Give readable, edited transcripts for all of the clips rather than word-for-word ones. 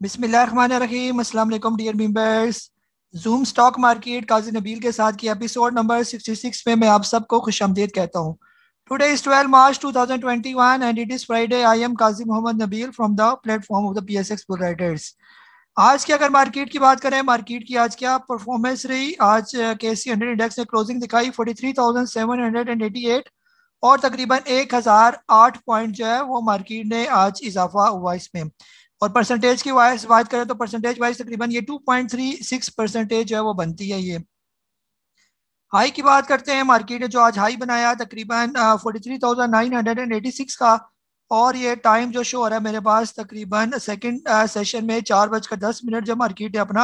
बिस्मिल्लाहिर्रहमानिर्रहीम, अस्सलाम वालेकुम dear members. Zoom stock market Qazi Nabeel के साथ की एपिसोड नंबर 66 में मैं आप सबको खुशामदीद कहता हूँ। Today is 12 March 2021 and it is Friday. I am Qazi Mohammad Nabeel from the platform of the PSX bull riders. आज की अगर मार्केट की बात करें, मार्केट की आज क्या परफॉर्मेंस रही। आज KSE 100 इंडेक्स ने क्लोजिंग दिखाई 43,788 और तकरीबन 1,008 पॉइंट जो है वो मार्केट ने आज इजाफा हुआ इसमें। और परसेंटेज की वाइज बात करें तो परसेंटेज वाइज तकरीबन ये 2.36% जो है वो बनती है। ये हाई की बात करते हैं, मार्केट ने जो आज हाई बनाया तकरीबन 43,986 का, और ये टाइम जो शो हो रहा है मेरे पास तकरीबन सेकंड सेशन में 4:10 जब मार्केट ने अपना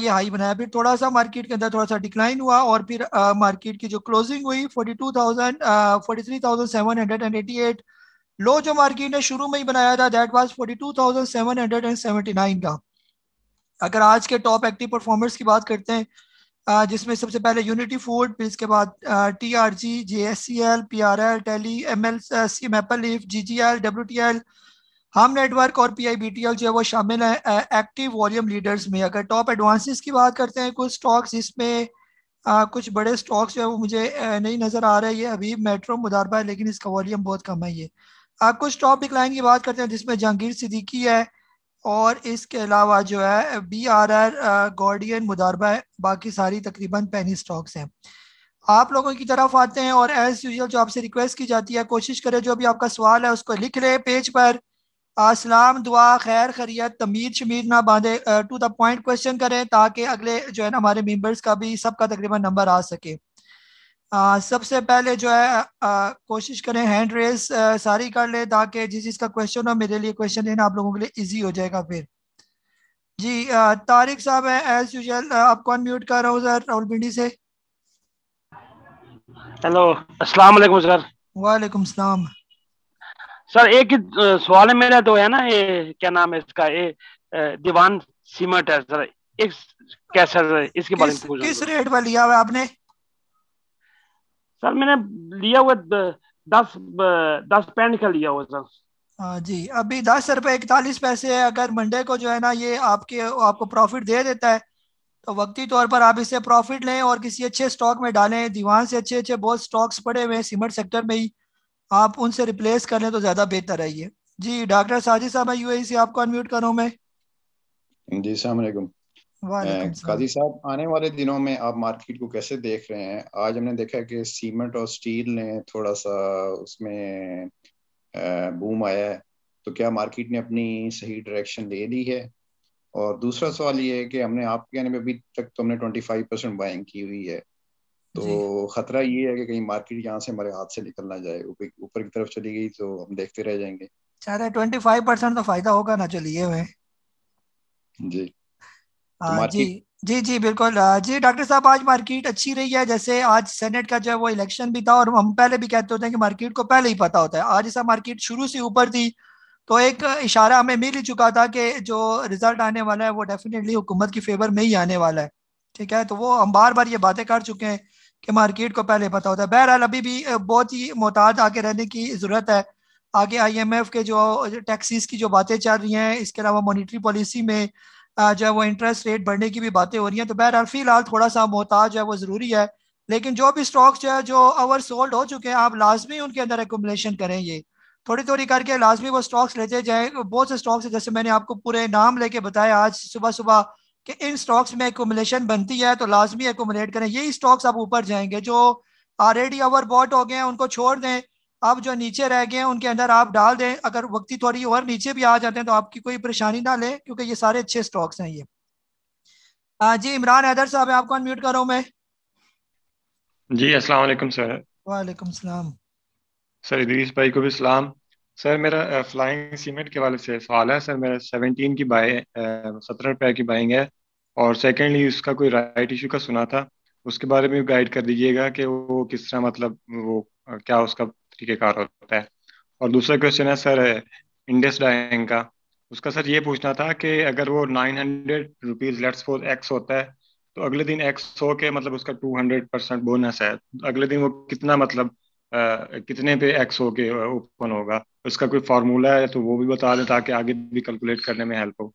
ये हाई बनाया। फिर थोड़ा सा मार्केट के अंदर थोड़ा सा डिक्लाइन हुआ और फिर मार्केट की जो क्लोजिंग हुई 43,788। लो जो मार्केट ने शुरू में ही बनाया था दैट वाज 42,779 का। अगर आज के टॉप एक्टिव परफॉर्मर्स की बात करते हैं जिसमें सबसे पहले यूनिटी फूड, फिर इसके बाद TRG, GSCL, PRL, Tele, MLS, Maple Leaf, GGL, WTL, Hum network और PIBTL जो है वो शामिल है एक्टिव वॉल्यूम लीडर्स में। अगर टॉप एडवांसेस की बात करते हैं, कुछ स्टॉक्स इसमें कुछ बड़े स्टॉक्स जो है वो मुझे नहीं नज़र आ रहे। ये अभी मेट्रो मुदारबा है लेकिन इसका वॉल्यूम बहुत कम है। ये कुछ टॉप डिक्लाइन की बात करते हैं जिसमें जहांगीर सिद्दीकी है और इसके अलावा जो है BRR, गार्डियन, मुदारबा है। बाकी सारी तकरीबन पेनी स्टॉक्स हैं। आप लोगों की तरफ आते हैं और एज यूजुअल जो आपसे रिक्वेस्ट की जाती है, कोशिश करें जो भी आपका सवाल है उसको लिख ले पेज पर। सलाम, दुआ, खैर, खैरियत, तमीर शमीर ना बांधे, टू द पॉइंट क्वेश्चन करें ताकि अगले जो है ना हमारे मेम्बर्स का भी सबका तकरीबन नंबर आ सके। सबसे पहले जो है कोशिश करें हैंड रेस सारी कर ले ताकि जिस चीज़ का क्वेश्चन हो मेरे लिए क्वेश्चन लेना आप लोगों के लिए इजी हो जाएगा। फिर जी तारिक साहब है एज यूजुअल, आपको अनम्यूट कर रहा हूँ सर, रावलपिंडी से। हेलो, अस्सलाम वालेकुम सर। वालेकुम सलाम सर। एक सवाल है मेरा, तो है ना ये क्या नाम है इसका, ये दीवान सीमेंट है सर, एक कैसा है इसके बारे में? किस रेट पर लिया हुआ आपने? सर मैंने लिया हुआ 10 पैंट का लिया हुआ सर। हाँ जी, अभी 10 रुपये 41 पैसे है। अगर मंडे को जो है ना ये आपके आपको प्रॉफिट दे देता है तो वक्ती तौर पर आप इसे प्रॉफिट लें और किसी अच्छे स्टॉक में डालें। दीवान से अच्छे अच्छे बहुत स्टॉक्स पड़े हुए हैं सीमेंट सेक्टर में ही, आप उनसे रिप्लेस कर लें तो ज़्यादा बेहतर है ये। जी डॉक्टर साजिद साहब है UAE से, आपको अनम्यूट करूँ मैं। जी अस्सलाम वालेकुम। काजी साहब, आने वाले दिनों में आप मार्केट को कैसे देख रहे हैं? आज हमने देखा कि सीमेंट और स्टील ने थोड़ा सा उसमें बूम आया है, तो क्या मार्केट ने अपनी सही डायरेक्शन ले ली है? और दूसरा सवाल ये है कि हमने आपके कहने पे अभी तक तो हमने 25% बाइंग की हुई है, तो खतरा ये है कि कहीं मार्केट यहाँ से हमारे हाथ से निकल ना जाए, ऊपर की तरफ चली गई तो हम देखते रह जाएंगे। 25% तो फायदा होगा ना चलिए हुए। जी जी जी जी बिल्कुल जी डॉक्टर साहब, आज मार्केट अच्छी रही है। जैसे आज सेनेट का जो है वो इलेक्शन भी था और हम पहले भी कहते होते हैं कि मार्केट को पहले ही पता होता है। आज ऐसा मार्केट शुरू से ऊपर थी तो एक इशारा हमें मिल ही चुका था कि जो रिजल्ट आने वाला है वो डेफिनेटली हुकूमत की फेवर में ही आने वाला है। ठीक है, तो वो हम बार बार ये बातें कर चुके हैं कि मार्केट को पहले पता होता है। बहरहाल अभी भी बहुत ही मोहतात आगे रहने की ज़रूरत है। आगे IMF के जो टैक्सीज की जो बातें चल रही हैं, इसके अलावा मॉनिटरी पॉलिसी में जो है वो इंटरेस्ट रेट बढ़ने की भी बातें हो रही हैं, तो बहरहाल फिलहाल थोड़ा सा मोहताज जो है वो ज़रूरी है। लेकिन जो भी स्टॉक्स जो है जो ओवर सोल्ड हो चुके हैं आप लाजमी उनके अंदर एक्युमुलेशन करें, ये थोड़ी थोड़ी करके लाजमी वो स्टॉक्स लेते जाएँ। बहुत से स्टॉक्स हैं जैसे मैंने आपको पूरे नाम लेके बताया आज सुबह सुबह कि इन स्टॉक्स में एक्युमुलेशन बनती है तो लाजमी एक्युमुलेट करें। यही स्टॉक्स आप ऊपर जाएंगे, जो ऑलरेडी ओवर बॉट हो गए हैं उनको छोड़ दें, आप जो नीचे रह गए हैं उनके अंदर आप डाल दें। अगर वक्ती थोड़ी और नीचे भी आ जाते हैं तो आपकी कोई परेशानी ना लें क्योंकि ये सारे अच्छे स्टॉक्स हैं ये। जी इमरान हैदर साहब, आपको अनम्यूट कर रहा हूं मैं। जी अस्सलाम वालेकुम सर। वालेकुम सलाम सर। इदरीस भाई को भी सलाम सर। मेरा फ्लाइंग सीमेंट के वाले से सवाल है सर। मेरा 17 की बाय 17 रुपये की बाइंग है, और सेकेंडली उसका कोई राइट इशू का सुना था उसके बारे में गाइड कर दीजिएगा कि वो किस तरह मतलब वो क्या उसका कार होता है। और दूसरा क्वेश्चन है सर इंडस डाइंग का, उसका सर ये पूछना था कि अगर वो 900 रुपीज लेट्स फॉर एक्स होता है तो अगले दिन एक्स हो के मतलब उसका 200% बोनस है, तो अगले दिन वो कितना मतलब कितने पे एक्स हो के ओपन होगा, उसका कोई फार्मूला है तो वो भी बता दें ताकि आगे भी कैलकुलेट करने में हेल्प हो।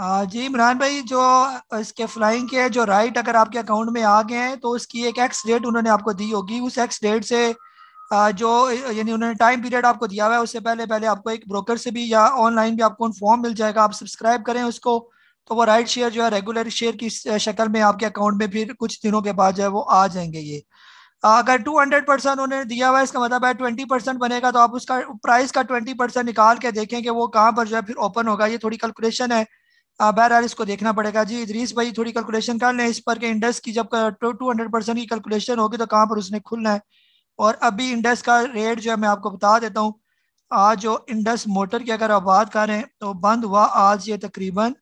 जी इमरान भाई, जो इसके फ्लाइंग के जो राइट अगर आपके अकाउंट में आ गए हैं तो उसकी एक एक्स डेट उन्होंने आपको दी होगी, उस एक्स डेट से जो यानी उन्होंने टाइम पीरियड आपको दिया हुआ है उससे पहले पहले आपको एक ब्रोकर से भी या ऑनलाइन भी आपको फॉर्म मिल जाएगा, आप सब्सक्राइब करें उसको, तो वो राइट शेयर जो है रेगुलर शेयर की शक्ल में आपके अकाउंट में फिर कुछ दिनों के बाद जो है वो आ जाएंगे। ये अगर 200% उन्होंने दिया हुआ है इसका मतलब है 20% बनेगा, तो आप उसका प्राइस का 20% निकाल के देखें कि वो कहाँ पर जो है फिर ओपन होगा। ये थोड़ी कैलकुलेशन है, बहरहाल इसको देखना पड़ेगा। जी इदरीस भाई थोड़ी कैलकुलेशन कर लें इस पर कि इंडेक्स की जब 200% की कैलकुलेशन होगी तो कहाँ पर उसने खुलना है। और अभी इंडेक्स का रेट जो है मैं आपको बता देता हूँ, आज जो इंडेक्स मोटर की अगर आप बात करें तो बंद हुआ आज ये तकरीबन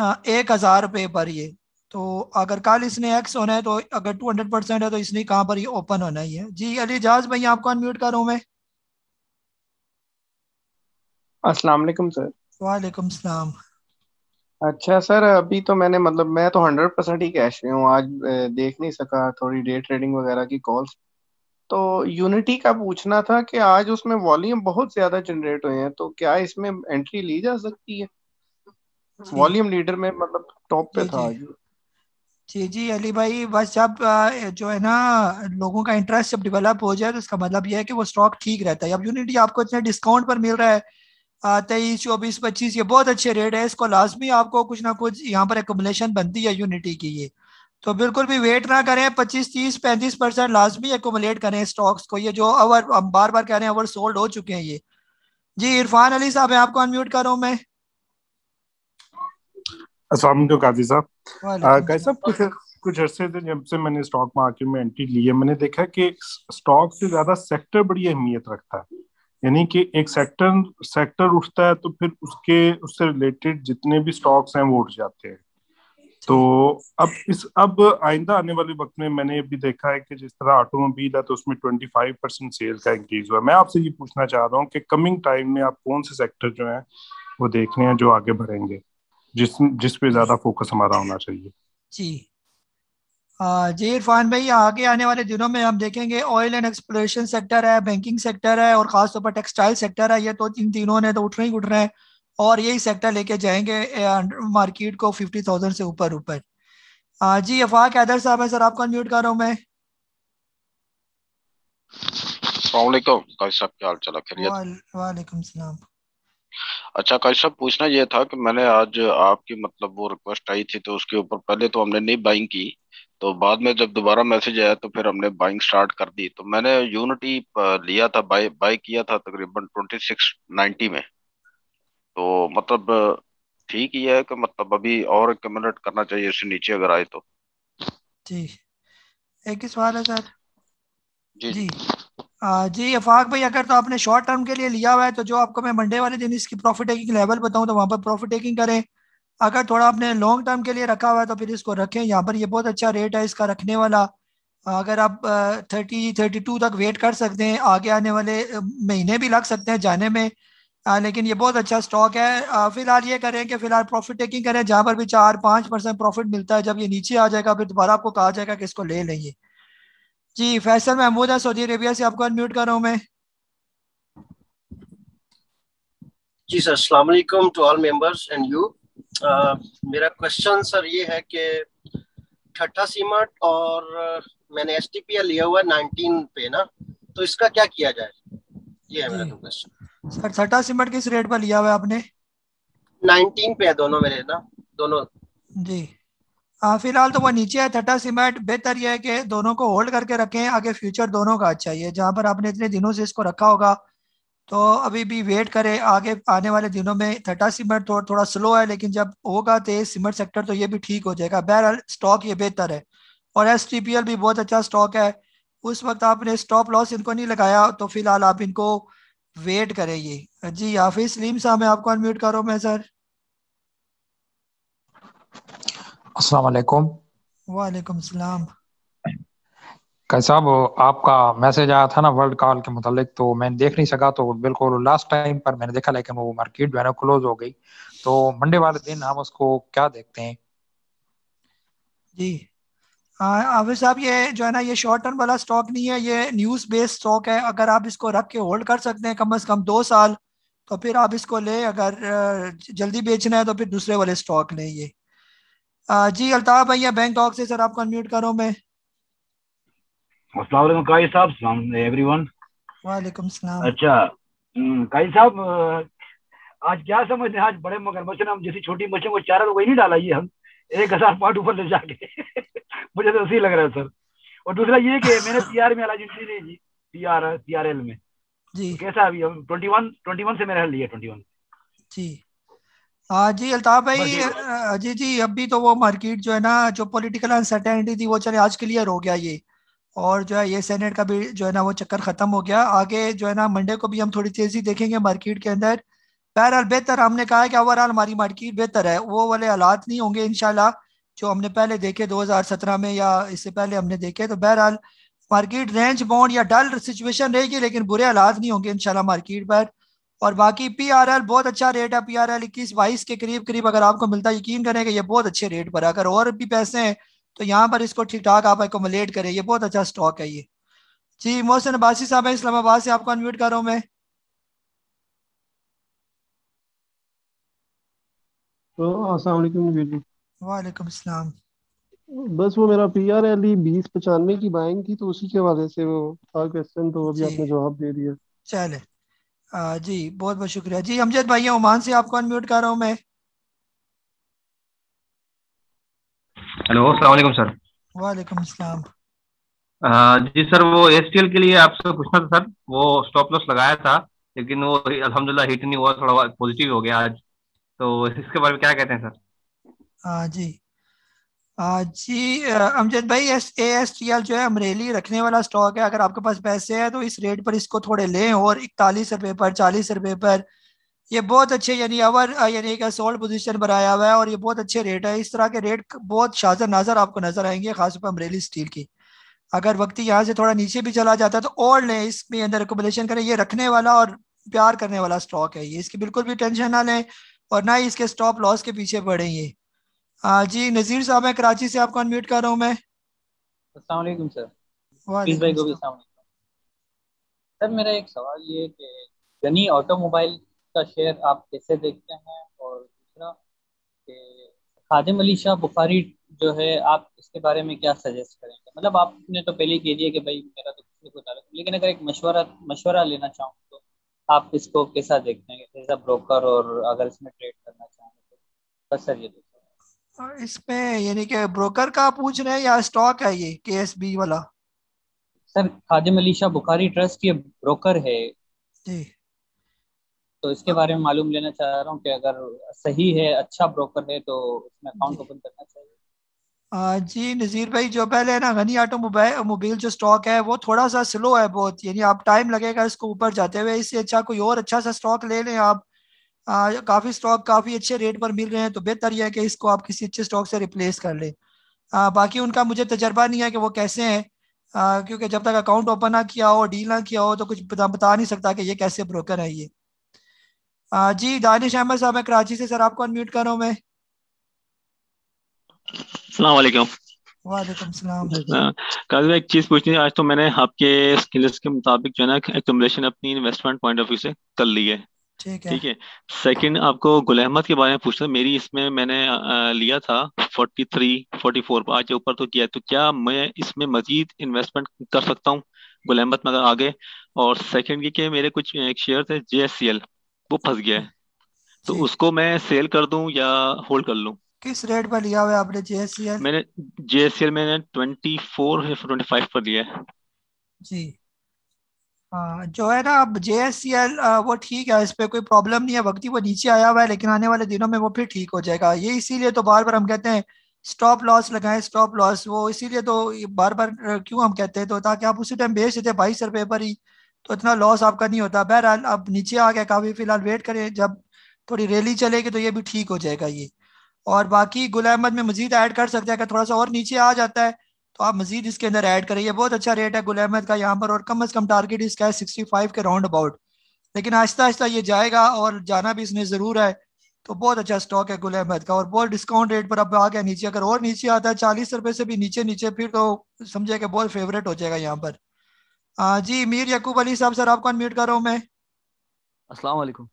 1000 रुपये पर ये, तो अगर कल इसने एक्स होना है तो अगर 200% है तो इसने कहाँ पर ये ओपन होना ही है। जी अली एजाज भाई आपको अनम्यूट कर रहा हूँ मैं। अस्सलाम वालेकुम सर। वालेकुम सलाम। अच्छा सर, अभी तो मैंने मतलब मैं तो 100% ही कैश में हूँ, आज देख नहीं सका थोड़ी डे ट्रेडिंग वगैरह की कॉल्स। तो यूनिटी का पूछना था कि आज उसमें वॉल्यूम बहुत ज्यादा जनरेट हुए हैं, तो क्या इसमें एंट्री ली जा सकती है? वॉल्यूम लीडर में मतलब टॉप पे था आज। जी जी अली भाई, बस जब जो है ना लोगों का इंटरेस्ट जब डेवलप हो जाए तो इसका मतलब यह है कि वो स्टॉक ठीक रहता है। अब यूनिटी आपको इतने डिस्काउंट पर मिल रहा है 23, 24, 25, ये बहुत अच्छे रेट है, इसको लाजमी आपको कुछ ना कुछ यहाँ पर एकमुलेशन बनती है यूनिटी की। ये तो बिल्कुल भी वेट ना करें, 25, 30, 35% लाजमी एकमुलेट करें स्टॉक्स को। ये जो ओवर हम बार बार कह रहे हैं ओवर सोल्ड हो चुके हैं ये। जी इरफान अली साहब आपको अनम्यूट कर रहा हूँ मैं। अस्सलामुअलैकुम काजी साहब। काजी साहब कुछ अरसे जब से मैंने स्टॉक मार्केट में एंट्री ली है, मैंने देखा कि स्टॉक से ज्यादा सेक्टर बड़ी अहमियत रखता है, यानी कि एक सेक्टर उठता है तो फिर उससे रिलेटेड जितने भी स्टॉक्स हैं वो उठ जाते हैं। तो अब आइंदा आने वाले वक्त में मैंने भी देखा है कि जिस तरह ऑटोमोबाइल है तो उसमें 25% सेल का इंक्रीज हुआ। मैं आपसे ये पूछना चाह रहा हूँ कि कमिंग टाइम में आप कौन से सेक्टर जो हैं वो देख रहे हैं जो आगे बढ़ेंगे, जिस पे ज्यादा फोकस हमारा होना चाहिए? जी जी इरफान भाई, आगे आने वाले दिनों में हम देखेंगे ऑयल एंड एक्सप्लोरेशन सेक्टर है, बैंकिंग सेक्टर है और खासतौर पर टेक्सटाइल सेक्टर है। ये तो इन तीनों ने तो उठना ही उठना है और यही सेक्टर लेके जाएंगे मार्केट को 50,000 से ऊपर। जी अफाक हैदर साहब है सर, आपको अनम्यूट कर रहा हूँ मैं। वालेकुम सलाम। अच्छा काजी साहब, पूछना यह था कि मैंने आज आपकी मतलब वो रिक्वेस्ट आई थी तो उसके ऊपर पहले तो हमने नहीं बाइंग की, तो बाद में जब दोबारा मैसेज आया तो फिर हमने बाइंग स्टार्ट कर दी। तो मैंने यूनिटी लिया था, बाई किया था तकरीबन 2690 में, तो मतलब ठीक ही है कि मतलब अभी और एक्यूमुलेट करना चाहिए इससे नीचे अगर आए तो। जी एक ही सवाल है सर। जी जी जी अफाक भाई, अगर तो आपने शॉर्ट टर्म के लिए लिया हुआ है तो जो आपको मैं मंडे वाले दिन इसकी प्रॉफिट टेकिंग लेवल बताऊं तो वहां पर प्रॉफिट टेकिंग करें। अगर थोड़ा आपने लॉन्ग टर्म के लिए रखा हुआ है तो फिर इसको रखें, यहाँ पर ये बहुत अच्छा रेट है इसका रखने वाला। अगर आप 30, 32 तक वेट कर सकते हैं, आगे आने वाले महीने भी लग सकते हैं जाने में, लेकिन ये बहुत अच्छा स्टॉक है। फिलहाल ये करें कि फिलहाल प्रॉफिट टेकिंग करें, जहाँ पर भी 4-5% प्रॉफिट मिलता है। जब ये नीचे आ जाएगा फिर दोबारा आपको कहा जाएगा कि इसको ले लेंगे। जी फैसल महमूद है सऊदी अरेबिया से, आपको अनम्यूट कर रहा हूँ मैं। जी सर, अस्सलाम वालेकुम to all members and you. मेरा क्वेश्चन सर ये है कि ठट्ठा सीमेंट और मैंने एसटीपीएल लिया हुआ 19 पे ना, तो इसका क्या किया जाए? ये है मेरा तो क्वेश्चन सर। ठट्ठा सीमेंट किस रेट पर लिया हुआ है आपने? 19 पे है दोनों मेरे ना, दोनों। जी फिलहाल तो वो नीचे है ठट्ठा सीमेंट, बेहतर यह है कि दोनों को होल्ड करके रखें, आगे फ्यूचर दोनों का अच्छा ही है। जहाँ पर आपने इतने दिनों से इसको रखा होगा तो अभी भी वेट करें, आगे आने वाले दिनों में ठट्ठा सीमेंट थोड़ा स्लो है लेकिन जब होगा तेज सीमेंट सेक्टर तो ये भी ठीक हो जाएगा। बहरहाल स्टॉक ये बेहतर है और एसटीपीएल भी बहुत अच्छा स्टॉक है। उस वक्त आपने स्टॉप लॉस इनको नहीं लगाया तो फिलहाल आप इनको वेट करें। ये जी हाफिज सलीम साहब, आपको अनम्यूट करो मैं सर। अस्सलाम वालेकुम। वालेकुम सलाम। कैसे साहब, आपका मैसेज आया था ना वर्ल्ड कॉल के मतलब, तो मैं देख नहीं सका, तो बिल्कुल लास्ट टाइम पर मैंने देखा लेकिन वो मार्केट जो है ना क्लोज हो गई, तो मंडे वाले दिन हम उसको क्या देखते हैं? जी आविर साहब, ये जो है ना ये शॉर्ट टर्म वाला स्टॉक नहीं है, ये न्यूज़ बेस्ड स्टॉक है। अगर आप इसको रख के होल्ड कर सकते हैं कम से कम 2 साल तो फिर आप इसको ले, अगर जल्दी बेचना है तो फिर दूसरे वाले स्टॉक लें। ये जी अल्ताफ भैया बैंकॉक से, सर आपको अनम्यूट करो मैं। अस्सलाम वालेकुम काजी साहब, सलाम एवरीवन। वालेकुम सलाम। अच्छा काजी साहब, आज क्या समझ रहे हैं, आज बड़े मगरमच्छ ने हम जैसी छोटी मच्छों को चारा वही नहीं डाला, ये हम 1000 पॉइंट ऊपर ले जाके मुझे तो उसी लग रहा है सर। और दूसरा ये कि मैंने पीआर में एलिजिबिलिटी नहीं जी, पीआरएल में जी कैसा अभी हम 21 से मेरा लिया 21 जी। हाँ जी अल्ताफ भाई, जी जी अभी तो वो मार्केट जो है ना जो पॉलिटिकल अनसर्टेनिटी थी वो चले आज क्लियर हो गया ये, और जो है ये सेनेट का भी जो है ना वो चक्कर खत्म हो गया। आगे जो है ना मंडे को भी हम थोड़ी तेजी देखेंगे मार्केट के अंदर। बहरहाल बेहतर, हमने कहा है कि ओवरऑल हमारी मार्केट बेहतर है, वो वाले हालात नहीं होंगे इंशाल्लाह जो हमने पहले देखे 2017 में या इससे पहले हमने देखे। तो बहरहाल मार्केट रेंज बाउंड या डल सिचुएशन रहेगी लेकिन बुरे हालात नहीं होंगे इंशाल्लाह मार्केट पर। और बाकी पीआरएल बहुत अच्छा रेट है, पीआरएल 21-22 के करीब करीब अगर आपको मिलता है यकीन करें कि ये बहुत अच्छे रेट पर, अगर और भी पैसे हैं तो यहाँ पर इसको ठीक ठाक आप एकोमोडेट करें, ये बहुत अच्छा स्टॉक है ये। जी मोहसिन अब्बासी साहब है इस्लामाबाद से, आपको अनम्यूट कर रहा हूँ मैं। वालेकुम सलाम। बस वो मेरा पीआरएल 2095 की बाइंग थी तो उसी के हवाले से वो था क्वेश्चन, तो अभी आपने जवाब दे दिया। चले जी बहुत बहुत शुक्रिया जी। अमजद भाई ओमान से, आपको अनम्यूट कर रहा हूँ मैं। हेलो अस्सलाम वालेकुम सर। वालेकुम सलाम। जी सर वो एसटीएल के लिए आपसे पूछना था सर, वो स्टॉप लॉस लगाया था लेकिन वो अल्हम्दुलिल्लाह हिट नहीं हुआ, थोड़ा पॉजिटिव हो गया आज, तो इसके बारे में क्या कहते हैं सर? हाँ जी जी अमजद भाई, एएसटीएल जो है अमरेली रखने वाला स्टॉक है, अगर आपके पास पैसे हैं तो इस रेट पर इसको थोड़े लें, और 41 रुपये पर 40 रुपये पर ये बहुत अच्छे यानी अवर यानी एक सोल्ड पोजीशन बनाया हुआ है, और ये बहुत अच्छे रेट है। इस तरह के रेट बहुत शाजर नाजर आपको नजर आएंगे खासतौर पर अमरेली स्टील की। अगर वक्ती यहाँ से थोड़ा नीचे भी चला जाता है तो और लें, इसमें अंदर रिकमेंडेशन करें, ये रखने वाला और प्यार करने वाला स्टॉक है ये, इसकी बिल्कुल भी टेंशन ना लें और ना ही इसके स्टॉप लॉस के पीछे पड़े ये। जी नज़ीर साहब मैं कराची से, आपको अनम्यूट कर रहा हूँ मैं। अस्सलाम वालेकुम सर। वालेकुम भाई को भी अस्सलाम वालेकुम। सर मेरा एक सवाल ये है कि गनी ऑटोमोबाइल का शेयर आप कैसे देखते हैं, और दूसरा कि खादिम अली शाह बुखारी जो है आप इसके बारे में क्या सजेस्ट करेंगे? मतलब आपने तो पहले कह दिया कि भाई मेरा तो किसी को ताल्लुक, लेकिन अगर एक मशवरा लेना चाहूँ तो आप इसको कैसा देखते हैं एज अ ब्रोकर, और अगर इसमें ट्रेड करना चाहें तो बस सर ये देखिए। इसमें यानी कि ब्रोकर का पूछ रहे हैं या स्टॉक है ये केएसबी वाला? सर खादिम अली शाह बुखारी ट्रस्ट ये ब्रोकर है जी, तो इसके बारे में मालूम लेना चाह रहा हूँ कि अगर सही है, अच्छा ब्रोकर है तो इसमें अकाउंट ओपन करना चाहिए। जी नज़ीर भाई जो पहले है ना गनी ऑटोमोबाइल जो स्टॉक है वो थोड़ा सा स्लो है बहुत, यानी आप टाइम लगेगा इसको ऊपर जाते हुए, इससे अच्छा कोई और अच्छा सा स्टॉक ले लें आप। काफ़ी स्टॉक काफ़ी अच्छे रेट पर मिल रहे हैं तो बेहतर यह है कि इसको आप किसी अच्छे स्टॉक से रिप्लेस कर लें। बाकी उनका मुझे तजर्बा नहीं है कि वो कैसे हैं, क्योंकि जब तक अकाउंट ओपन ना किया हो, डील ना किया हो तो कुछ बता नहीं सकता कि ये कैसे ब्रोकर है ये। जी दानिश अहमद साहब मैं कराची से, सर आपको अनम्यूट कर रहा हूँ मैं। अस्सलाम वालेकुम। वालेकुम सलाम। काजी भाई एक चीज़ पूछनी है, आज तो मैंने आपके स्किल्स के मुताबिक जो है ना एक्यूमुलेशन अपनी इन्वेस्टमेंट पॉइंट ऑफ व्यू से कर ली है, ठीक है। सेकंड आपको गुल अहमद के बारे में पूछना, मेरी इसमें मैंने लिया था 43-44 पर, आज ऊपर तो किया, तो क्या मैं इसमें मजीद इन्वेस्टमेंट कर सकता हूँ गुल अहमद में आगे? और सेकंड ये कि मेरे कुछ एक शेयर थे जीएससीएल, वो फंस गया है तो उसको मैं सेल कर दूं या होल्ड कर लूं? किस रेट पर लिया हुआ है आपने जीएससीएल? मैंने जीएससीएल मैंने 24-25 पर लिया है जी। जो है ना अब जेएससीएल वो ठीक है, इस पर कोई प्रॉब्लम नहीं है, वक्ती वो नीचे आया हुआ है लेकिन आने वाले दिनों में वो फिर ठीक हो जाएगा। ये इसीलिए तो बार बार हम कहते हैं स्टॉप लॉस लगाएं, स्टॉप लॉस वो इसीलिए तो बार बार क्यों हम कहते हैं, तो ताकि आप उसी टाइम बेच देते 22 रुपये पर ही, तो इतना लॉस आपका नहीं होता। बहरहाल अब नीचे आ गया काफ़ी, फिलहाल वेट करें जब थोड़ी रैली चलेगी तो ये भी ठीक हो जाएगा ये। और बाकी गुल अहमद में मजीद ऐड कर सकते हैं, अगर थोड़ा सा और नीचे आ जाता है तो आप मजीद इसके अंदर ऐड करें, ये बहुत अच्छा रेट है गुल अहमद का यहाँ पर, और कम से कम टारगेट इसका है 65 के राउंड अबाउट, लेकिन आहिस्ता आहिस्ता ये जाएगा और जाना भी इसने ज़रूर है। तो बहुत अच्छा स्टॉक है गुल अहमद का और बहुत डिस्काउंट रेट पर अब आ गया नीचे। अगर और नीचे आता है 40 रुपए से भी नीचे फिर तो समझे कि बहुत फेवरेट हो जाएगा यहाँ पर। जी मीर याकूब अली साहब, सर आपको अनम्यूट कर रहा हूँ मैं। अस्सलाम वालेकुम।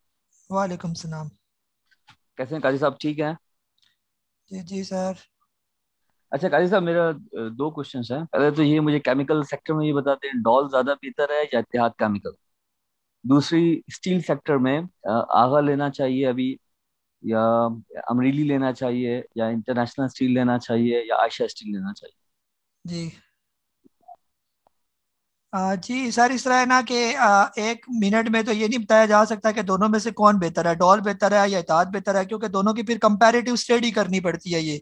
वालेकुम सलाम। कैसे हैं काजी साहब, ठीक है? जी जी सर। अच्छा काजी साहब, मेरा दो क्वेश्चन है। पहले तो ये मुझे केमिकल सेक्टर में ये बताते हैं डॉल ज्यादा बेहतर है या इतिहाद केमिकल? दूसरी, स्टील सेक्टर में आगा लेना चाहिए अभी या अमरेली लेना चाहिए या इंटरनेशनल स्टील लेना चाहिए या आयशा स्टील लेना चाहिए? जी जी सर, इस तरह है ना कि एक मिनट में तो ये नहीं बताया जा सकता कि दोनों में से कौन बेहतर है, डॉल बेहतर है या इतिहाद बेहतर है, क्योंकि दोनों की फिर कंपैरेटिव स्टडी करनी पड़ती है। ये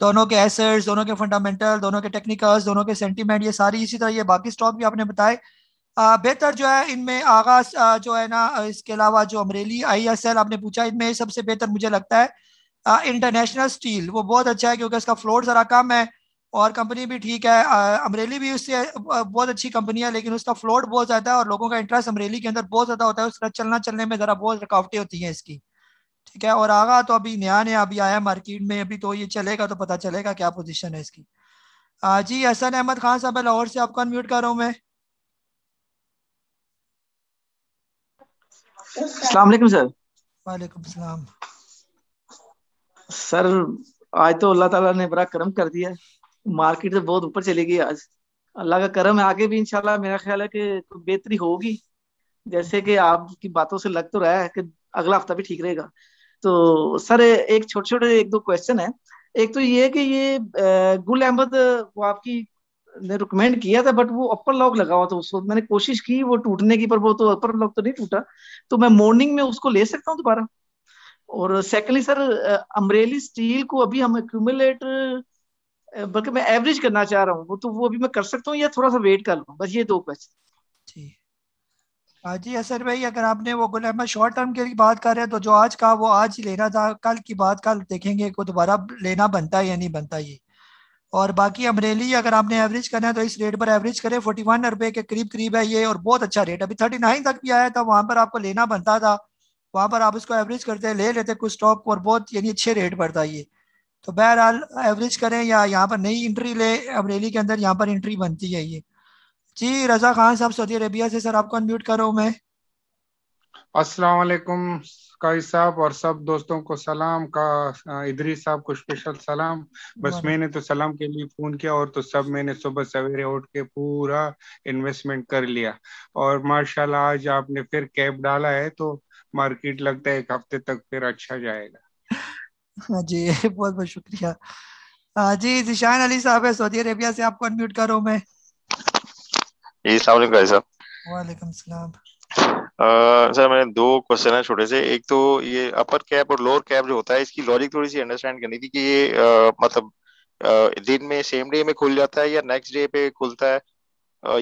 दोनों के एसेट्स, दोनों के फंडामेंटल, दोनों के टेक्निकल्स, दोनों के सेंटीमेंट, ये सारी इसी तरह ये बाकी स्टॉक भी आपने बताए। बेहतर जो है इनमें आगाज जो है ना, इसके अलावा जो अमरेली ISL आपने पूछा, इनमें सबसे बेहतर मुझे लगता है इंटरनेशनल स्टील। वो बहुत अच्छा है क्योंकि उसका फ्लोट ज़रा कम है और कंपनी भी ठीक है। अमरेली भी उससे बहुत अच्छी कंपनी है लेकिन उसका फ्लोट बहुत ज़्यादा है और लोगों का इंटरेस्ट अमरेली के अंदर बहुत ज़्यादा होता है, उसका चलने में ज़रा बहुत रुकावटें होती हैं इसकी, ठीक है। और आगा तो अभी नया अभी आया मार्केट में, अभी तो ये चलेगा तो पता चलेगा क्या पोजिशन है इसकी। जी हसन अहमद खान साहब लाहौर से, आपको अनम्यूट कर रहा हूँ मैं। अस्सलाम वालेकुम सर। वालेकुम सलाम। सर आज तो अल्लाह ताला ने बड़ा करम कर दिया, मार्केट तो बहुत ऊपर चली गई आज, अल्लाह का करम है। आगे भी इंशाल्लाह मेरा ख्याल है कि बेहतरी होगी, जैसे कि आपकी बातों से लग तो रहा है कि अगला हफ्ता भी ठीक रहेगा। तो सर एक छोटे एक दो क्वेश्चन है। एक तो ये कि ये गुल अहमद वो आपकी ने रिकमेंड किया था बट वो अपर लॉक लगा हुआ था, उसको मैंने कोशिश की वो टूटने की पर वो तो अपर लॉक तो नहीं टूटा, तो मैं मॉर्निंग में उसको ले सकता हूँ दोबारा? और सेकंडली सर अमरेली स्टील को अभी हम एक्यूमुलेट बल्कि मैं एवरेज करना चाह रहा हूँ, वो तो वो अभी मैं कर सकता हूँ या थोड़ा सा वेट कर लूँ? बस ये दो क्वेश्चन। जी असर भाई, अगर आपने वो गुल अहमद शॉर्ट टर्म की बात कर रहे हैं तो जो आज का वो आज ही लेना था, कल की बात कल देखेंगे को दोबारा लेना बनता है या नहीं बनता ये। और बाकी अमरेली अगर आपने एवरेज करना है तो इस रेट पर एवरेज करें, 41 रुपए के करीब है ये और बहुत अच्छा रेट, अभी 39 तक भी आया था, वहाँ पर आपको लेना बनता था, वहाँ पर आप इसको एवरेज करते ले लेते कुछ स्टॉक और बहुत यानी अच्छे रेट पर था ये। तो बहरहाल एवरेज करें या यहाँ पर नई एंट्री ले अमरेली के अंदर, यहाँ पर एंट्री बनती है ये। जी रजा खान साहब सऊदी अरेबिया से, सर आपको अनम्यूट करो मैं। अस्सलाम वालेकुम काजी साहब और सब दोस्तों को सलाम, का इदरीस साहब को स्पेशल सलाम। बस मैंने तो सलाम के लिए फोन किया और तो सब मैंने सुबह सवेरे उठ के पूरा इन्वेस्टमेंट कर लिया और माशाल्लाह आज आपने फिर कैप डाला है तो मार्केट लगता है एक हफ्ते तक फिर अच्छा जाएगा। हाँ जी बहुत बहुत शुक्रिया। जी जिशान अली साहब है सऊदी अरेबिया से, आपको अनम्यूट करो मैं। जी साहब वालेकुम सलाम। सर मैंने दो क्वेश्चन है छोटे से। एक तो ये अपर कैप और लोअर कैप जो होता है इसकी लॉजिक थोड़ी सी अंडरस्टैंड करनी थी कि ये मतलब दिन में सेम डे में खुल जाता है या नेक्स्ट डे पे खुलता है,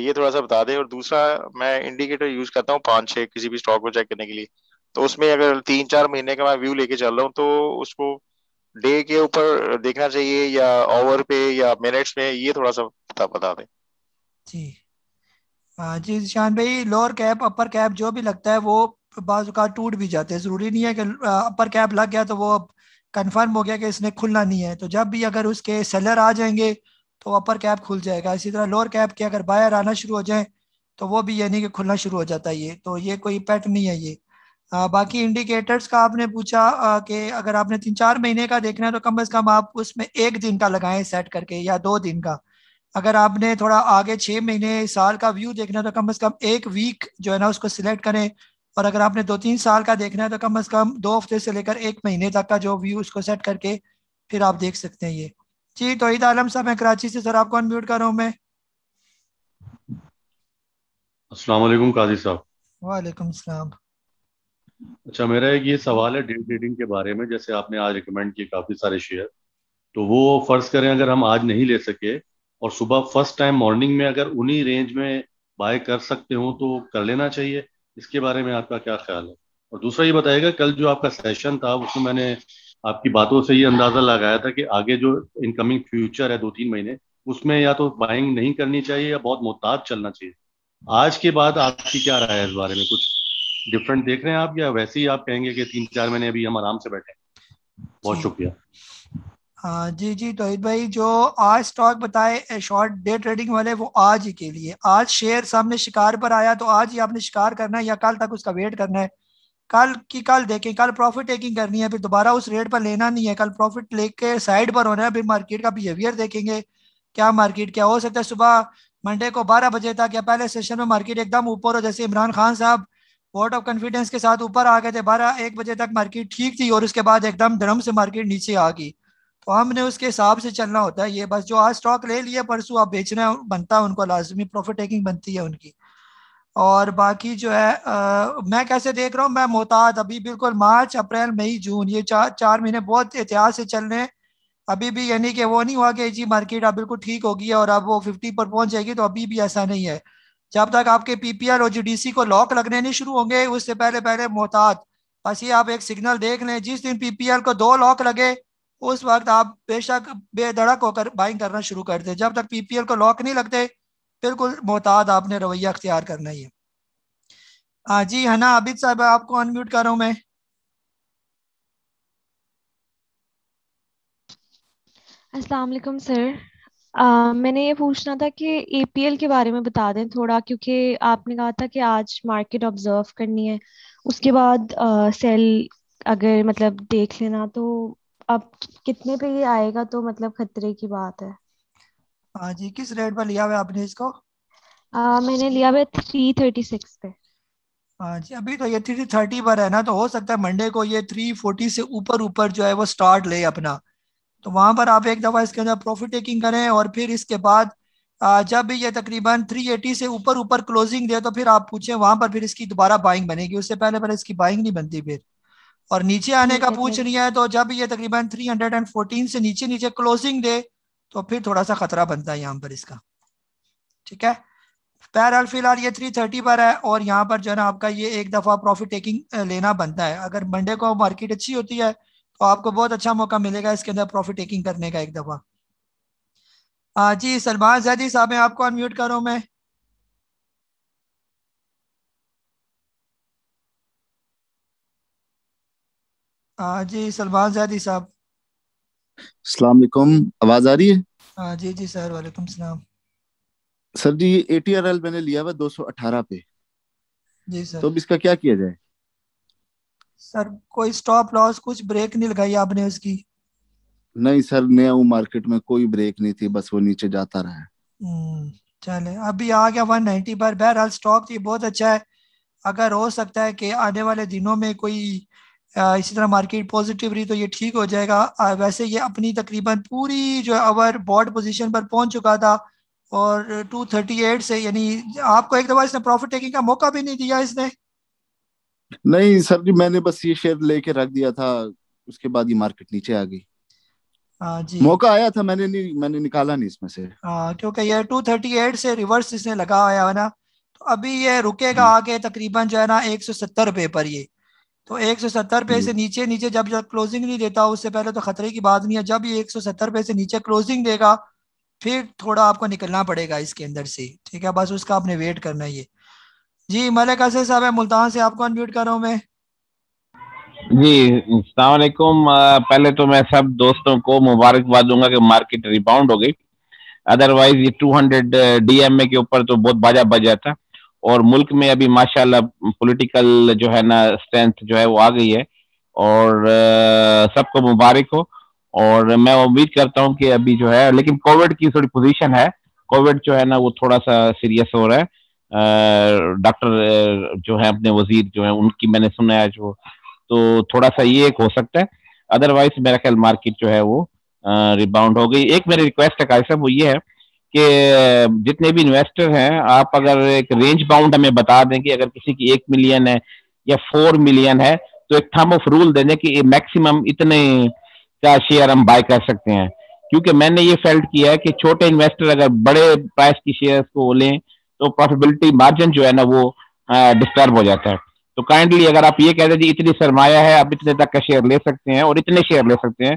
ये थोड़ा सा बता दें। और दूसरा मैं इंडिकेटर यूज करता हूँ 5-6 किसी भी स्टॉक को चेक करने के लिए, तो उसमें अगर 3-4 महीने का मैं व्यू लेके चल रहा हूँ तो उसको डे के ऊपर देखना चाहिए या ओवर पे या मिनट्स में, ये थोड़ा सा बता दें। जी जी शान भाई, लोअर कैप अपर कैप जो भी लगता है वो बाज़ औक़ात टूट भी जाते हैं, ज़रूरी नहीं है कि अपर कैप लग गया तो वो अब कन्फर्म हो गया कि इसने खुलना नहीं है, तो जब भी अगर उसके सेलर आ जाएंगे तो अपर कैप खुल जाएगा। इसी तरह लोअर कैप के अगर बायर आना शुरू हो जाए तो वो भी यानी कि खुलना शुरू हो जाता है ये, तो ये कोई पैटर्न नहीं है ये। बाकी इंडिकेटर्स का आपने पूछा कि अगर आपने 3-4 महीने का देखना है तो कम अज़ कम आप उसमें एक दिन का लगाएँ सेट करके या 2 दिन का। अगर आपने थोड़ा आगे 6 महीने साल का व्यू देखना है तो कम से कम 1 वीक जो है ना उसको सिलेक्ट करें, और अगर आपने 2-3 साल का देखना है तो कम से कम 2 हफ्ते से लेकर 1 महीने तक का जो व्यू उसको सेट करके फिर आप देख सकते हैं ये। जी तौहीद आलम साहब मैं कराची से, सर आपको अनम्यूट कर रहा हूँ मैं। अस्सलाम वालेकुम काजी साहब। वालेकुम सलाम। अच्छा मेरा एक ये सवाल है डे ट्रेडिंग के बारे में, जैसे आपने आज रिकमेंड किए काफी सारे शेयर, तो वो फर्ज करें अगर हम आज नहीं ले सके और सुबह फर्स्ट टाइम मॉर्निंग में अगर उन्हीं रेंज में बाय कर सकते हो तो कर लेना चाहिए, इसके बारे में आपका क्या ख्याल है? और दूसरा ये बताइएगा कल जो आपका सेशन था उसमें मैंने आपकी बातों से ये अंदाजा लगाया था कि आगे जो इनकमिंग फ्यूचर है 2-3 महीने उसमें या तो बाइंग नहीं करनी चाहिए या बहुत मोहतात चलना चाहिए। आज के बाद आपकी क्या राय है इस बारे में, कुछ डिफरेंट देख रहे हैं आप या वैसे ही आप कहेंगे कि 3-4 महीने अभी हम आराम से बैठे हैं? बहुत शुक्रिया। जी जी तोहिद भाई, जो आज स्टॉक बताए शॉर्ट डे ट्रेडिंग वाले वो आज ही के लिए, आज शेयर सामने शिकार पर आया तो आज ही आपने शिकार करना है या कल तक उसका वेट करना है, कल की कल देखें, कल प्रॉफिट टेकिंग करनी है, फिर दोबारा उस रेट पर लेना नहीं है, कल प्रॉफिट लेके साइड पर होना है, फिर मार्केट का बिहेवियर देखेंगे क्या मार्केट क्या हो सकता है। सुबह मंडे को 12 बजे तक या पहले सेशन में मार्केट एकदम ऊपर हो, जैसे इमरान खान साहब वोट ऑफ कॉन्फिडेंस के साथ ऊपर आ गए थे, 12-1 बजे तक मार्केट ठीक थी और उसके बाद एकदम धर्म से मार्केट नीचे आ गई। तो हमने उसके हिसाब से चलना होता है, ये बस जो आज स्टॉक ले लिए परसों आप बेचना बनता है उनको, लाजमी प्रॉफिट टेकिंग बनती है उनकी। और बाकी जो है मैं कैसे देख रहा हूँ, मैं मोहताज अभी बिल्कुल, मार्च अप्रैल मई जून ये चार महीने बहुत एहतियात से चल रहे हैं अभी भी, यानी कि वो नहीं हुआ कि जी मार्केट अब बिल्कुल ठीक होगी और अब वो 50 पर पहुंच जाएगी, तो अभी भी ऐसा नहीं है। जब तक आपके पीपीएल और जीडीसी को लॉक लगने नहीं शुरू होंगे उससे पहले पहले मोहतात, बस ये आप एक सिग्नल देख लें, जिस दिन पीपीएल को 2 लॉक लगे उस वक्त आप बेशक बेधड़क होकर बाइंग करना शुरू कर दें, जब तक पीपीएल को लॉक नहीं लगते बिल्कुल मोहतात आपने रवैया अख्तियार करना ही है। हाँ जी है ना, आबिद साहब आपको अनम्यूट कर रहा हूँ मैं। अस्सलाम वालेकुम सर, मैंने ये पूछना था कि एपीएल के बारे में बता दें थोड़ा, क्योंकि आपने कहा था कि आज मार्केट ऑब्जर्व करनी है, उसके बाद सेल अगर मतलब देख लेना, तो अब कितने पे ये आएगा तो मतलब खतरे की बात है। हाँ जी, किस रेट पर लिया हुआ आपने इसको? मैंने लिया हुआ 336 पे। हाँ जी, अभी तो ये 330 पर है ना, तो हो सकता है मंडे को ये 340 से ऊपर जो है वो स्टार्ट ले अपना, तो वहाँ पर आप एक दफ़ा इसके अंदर प्रॉफिट टेकिंग करें और फिर इसके बाद जब भी ये तकरीबन 380 से ऊपर क्लोजिंग दे तो फिर आप पूछें वहाँ पर, फिर इसकी दोबारा बाइंग बनेगी, उससे पहले इसकी बाइंग नहीं बनती। फिर और नीचे आने का पूछ रही है, तो जब ये तकरीबन 314 से नीचे क्लोजिंग दे तो फिर थोड़ा सा खतरा बनता है यहाँ पर इसका। ठीक है, पैरल फिलहाल ये 330 पर है और यहाँ पर जो है ना आपका ये एक दफ़ा प्रॉफिट टेकिंग लेना बनता है। अगर मंडे को मार्केट अच्छी होती है तो आपको बहुत अच्छा मौका मिलेगा इसके अंदर प्रॉफिट टेकिंग करने का एक दफा। जी सलमान जैदी साहब मैं आपको अनम्यूट कर रहा हूं मैं। जी सलमान जैदी साहब अस्सलाम वालेकुम, आवाज आ रही है? हाँ जी जी सर, वालेकुम सलाम। सर जी एटीआरएल मैंने लिया हुआ 218 पे। जी सर, तो इसका क्या किया जाए? सर कोई स्टॉप लॉस कुछ ब्रेक नहीं लगाई आपने उसकी? नहीं सर, नया हूँ मार्केट में, कोई ब्रेक नहीं थी, बस वो नीचे जाता रहा। चले अभी आ गया 190 पर। बहरहाल स्टॉक ये बहुत अच्छा है, अगर हो सकता है कि आने वाले दिनों में कोई इसी तरह मार्केट पॉजिटिव रही तो ये ठीक हो जाएगा। वैसे ये अपनी तकरीबन पूरी जो अवर बॉर्ड पोजिशन पर पहुंच चुका था और 238 से, यानी आपको एक दफा इसने प्रॉफिट टेकिंग का मौका भी नहीं दिया इसने। नहीं सर जी, मैंने बस ये शेयर लेके रख दिया था, उसके बाद ये मार्केट नीचे आ गई। जी मौका आया था, मैंने निकाला नहीं इसमें से। क्योंकि ये 238 से रिवर्स इसने लगा आया है ना, तो अभी ये रुकेगा आगे तकरीबन जो है ना 170 पे पर। ये तो 170 पे से नीचे जब क्लोजिंग नहीं देता उससे पहले तो खतरे की बात नहीं है। जब ये 170 पे से नीचे क्लोजिंग देगा फिर थोड़ा आपको निकलना पड़ेगा इसके अंदर से। ठीक है, बस उसका आपने वेट करना है। जी मलिक असद साहब है मुल्तान से, आपको अनम्यूट कर रहा हूं मैं। जी अस्सलाम वालेकुम, पहले तो मैं सब दोस्तों को मुबारकबाद दूंगा कि मार्केट रिबाउंड हो गई, अदरवाइज ये 200 डीएमए के ऊपर तो बहुत बाजा बजा था। और मुल्क में अभी माशाल्लाह पॉलिटिकल जो है ना स्ट्रेंथ जो है वो आ गई है, और सबको मुबारक हो। और मैं उम्मीद करता हूँ कि अभी जो है, लेकिन कोविड की थोड़ी पोजीशन है, कोविड जो है ना वो थोड़ा सा सीरियस हो रहा है। डॉक्टर जो है अपने वजीर जो है उनकी मैंने सुना है जो, तो थोड़ा सा ये एक हो सकता है, अदरवाइज मेरा ख्याल मार्केट जो है वो रिबाउंड हो गई। एक मेरी रिक्वेस्ट है काजी साहब, वो ये है कि जितने भी इन्वेस्टर हैं आप अगर एक रेंज बाउंड हमें बता दें कि अगर किसी की 1 मिलियन है या 4 मिलियन है तो एक थंब ऑफ रूल दे दें कि मैक्सिमम इतने का शेयर हम बाय कर सकते हैं। क्योंकि मैंने ये फेल्ट किया है कि छोटे इन्वेस्टर अगर बड़े प्राइस की शेयर को लें तो प्रॉफिटेबिलिटी मार्जिन जो है ना वो डिस्टर्ब हो जाता है। तो काइंडली अगर आप ये कहते हैं जी इतनी सरमाया है आप इतने तक का शेयर ले सकते हैं और इतने शेयर ले सकते हैं,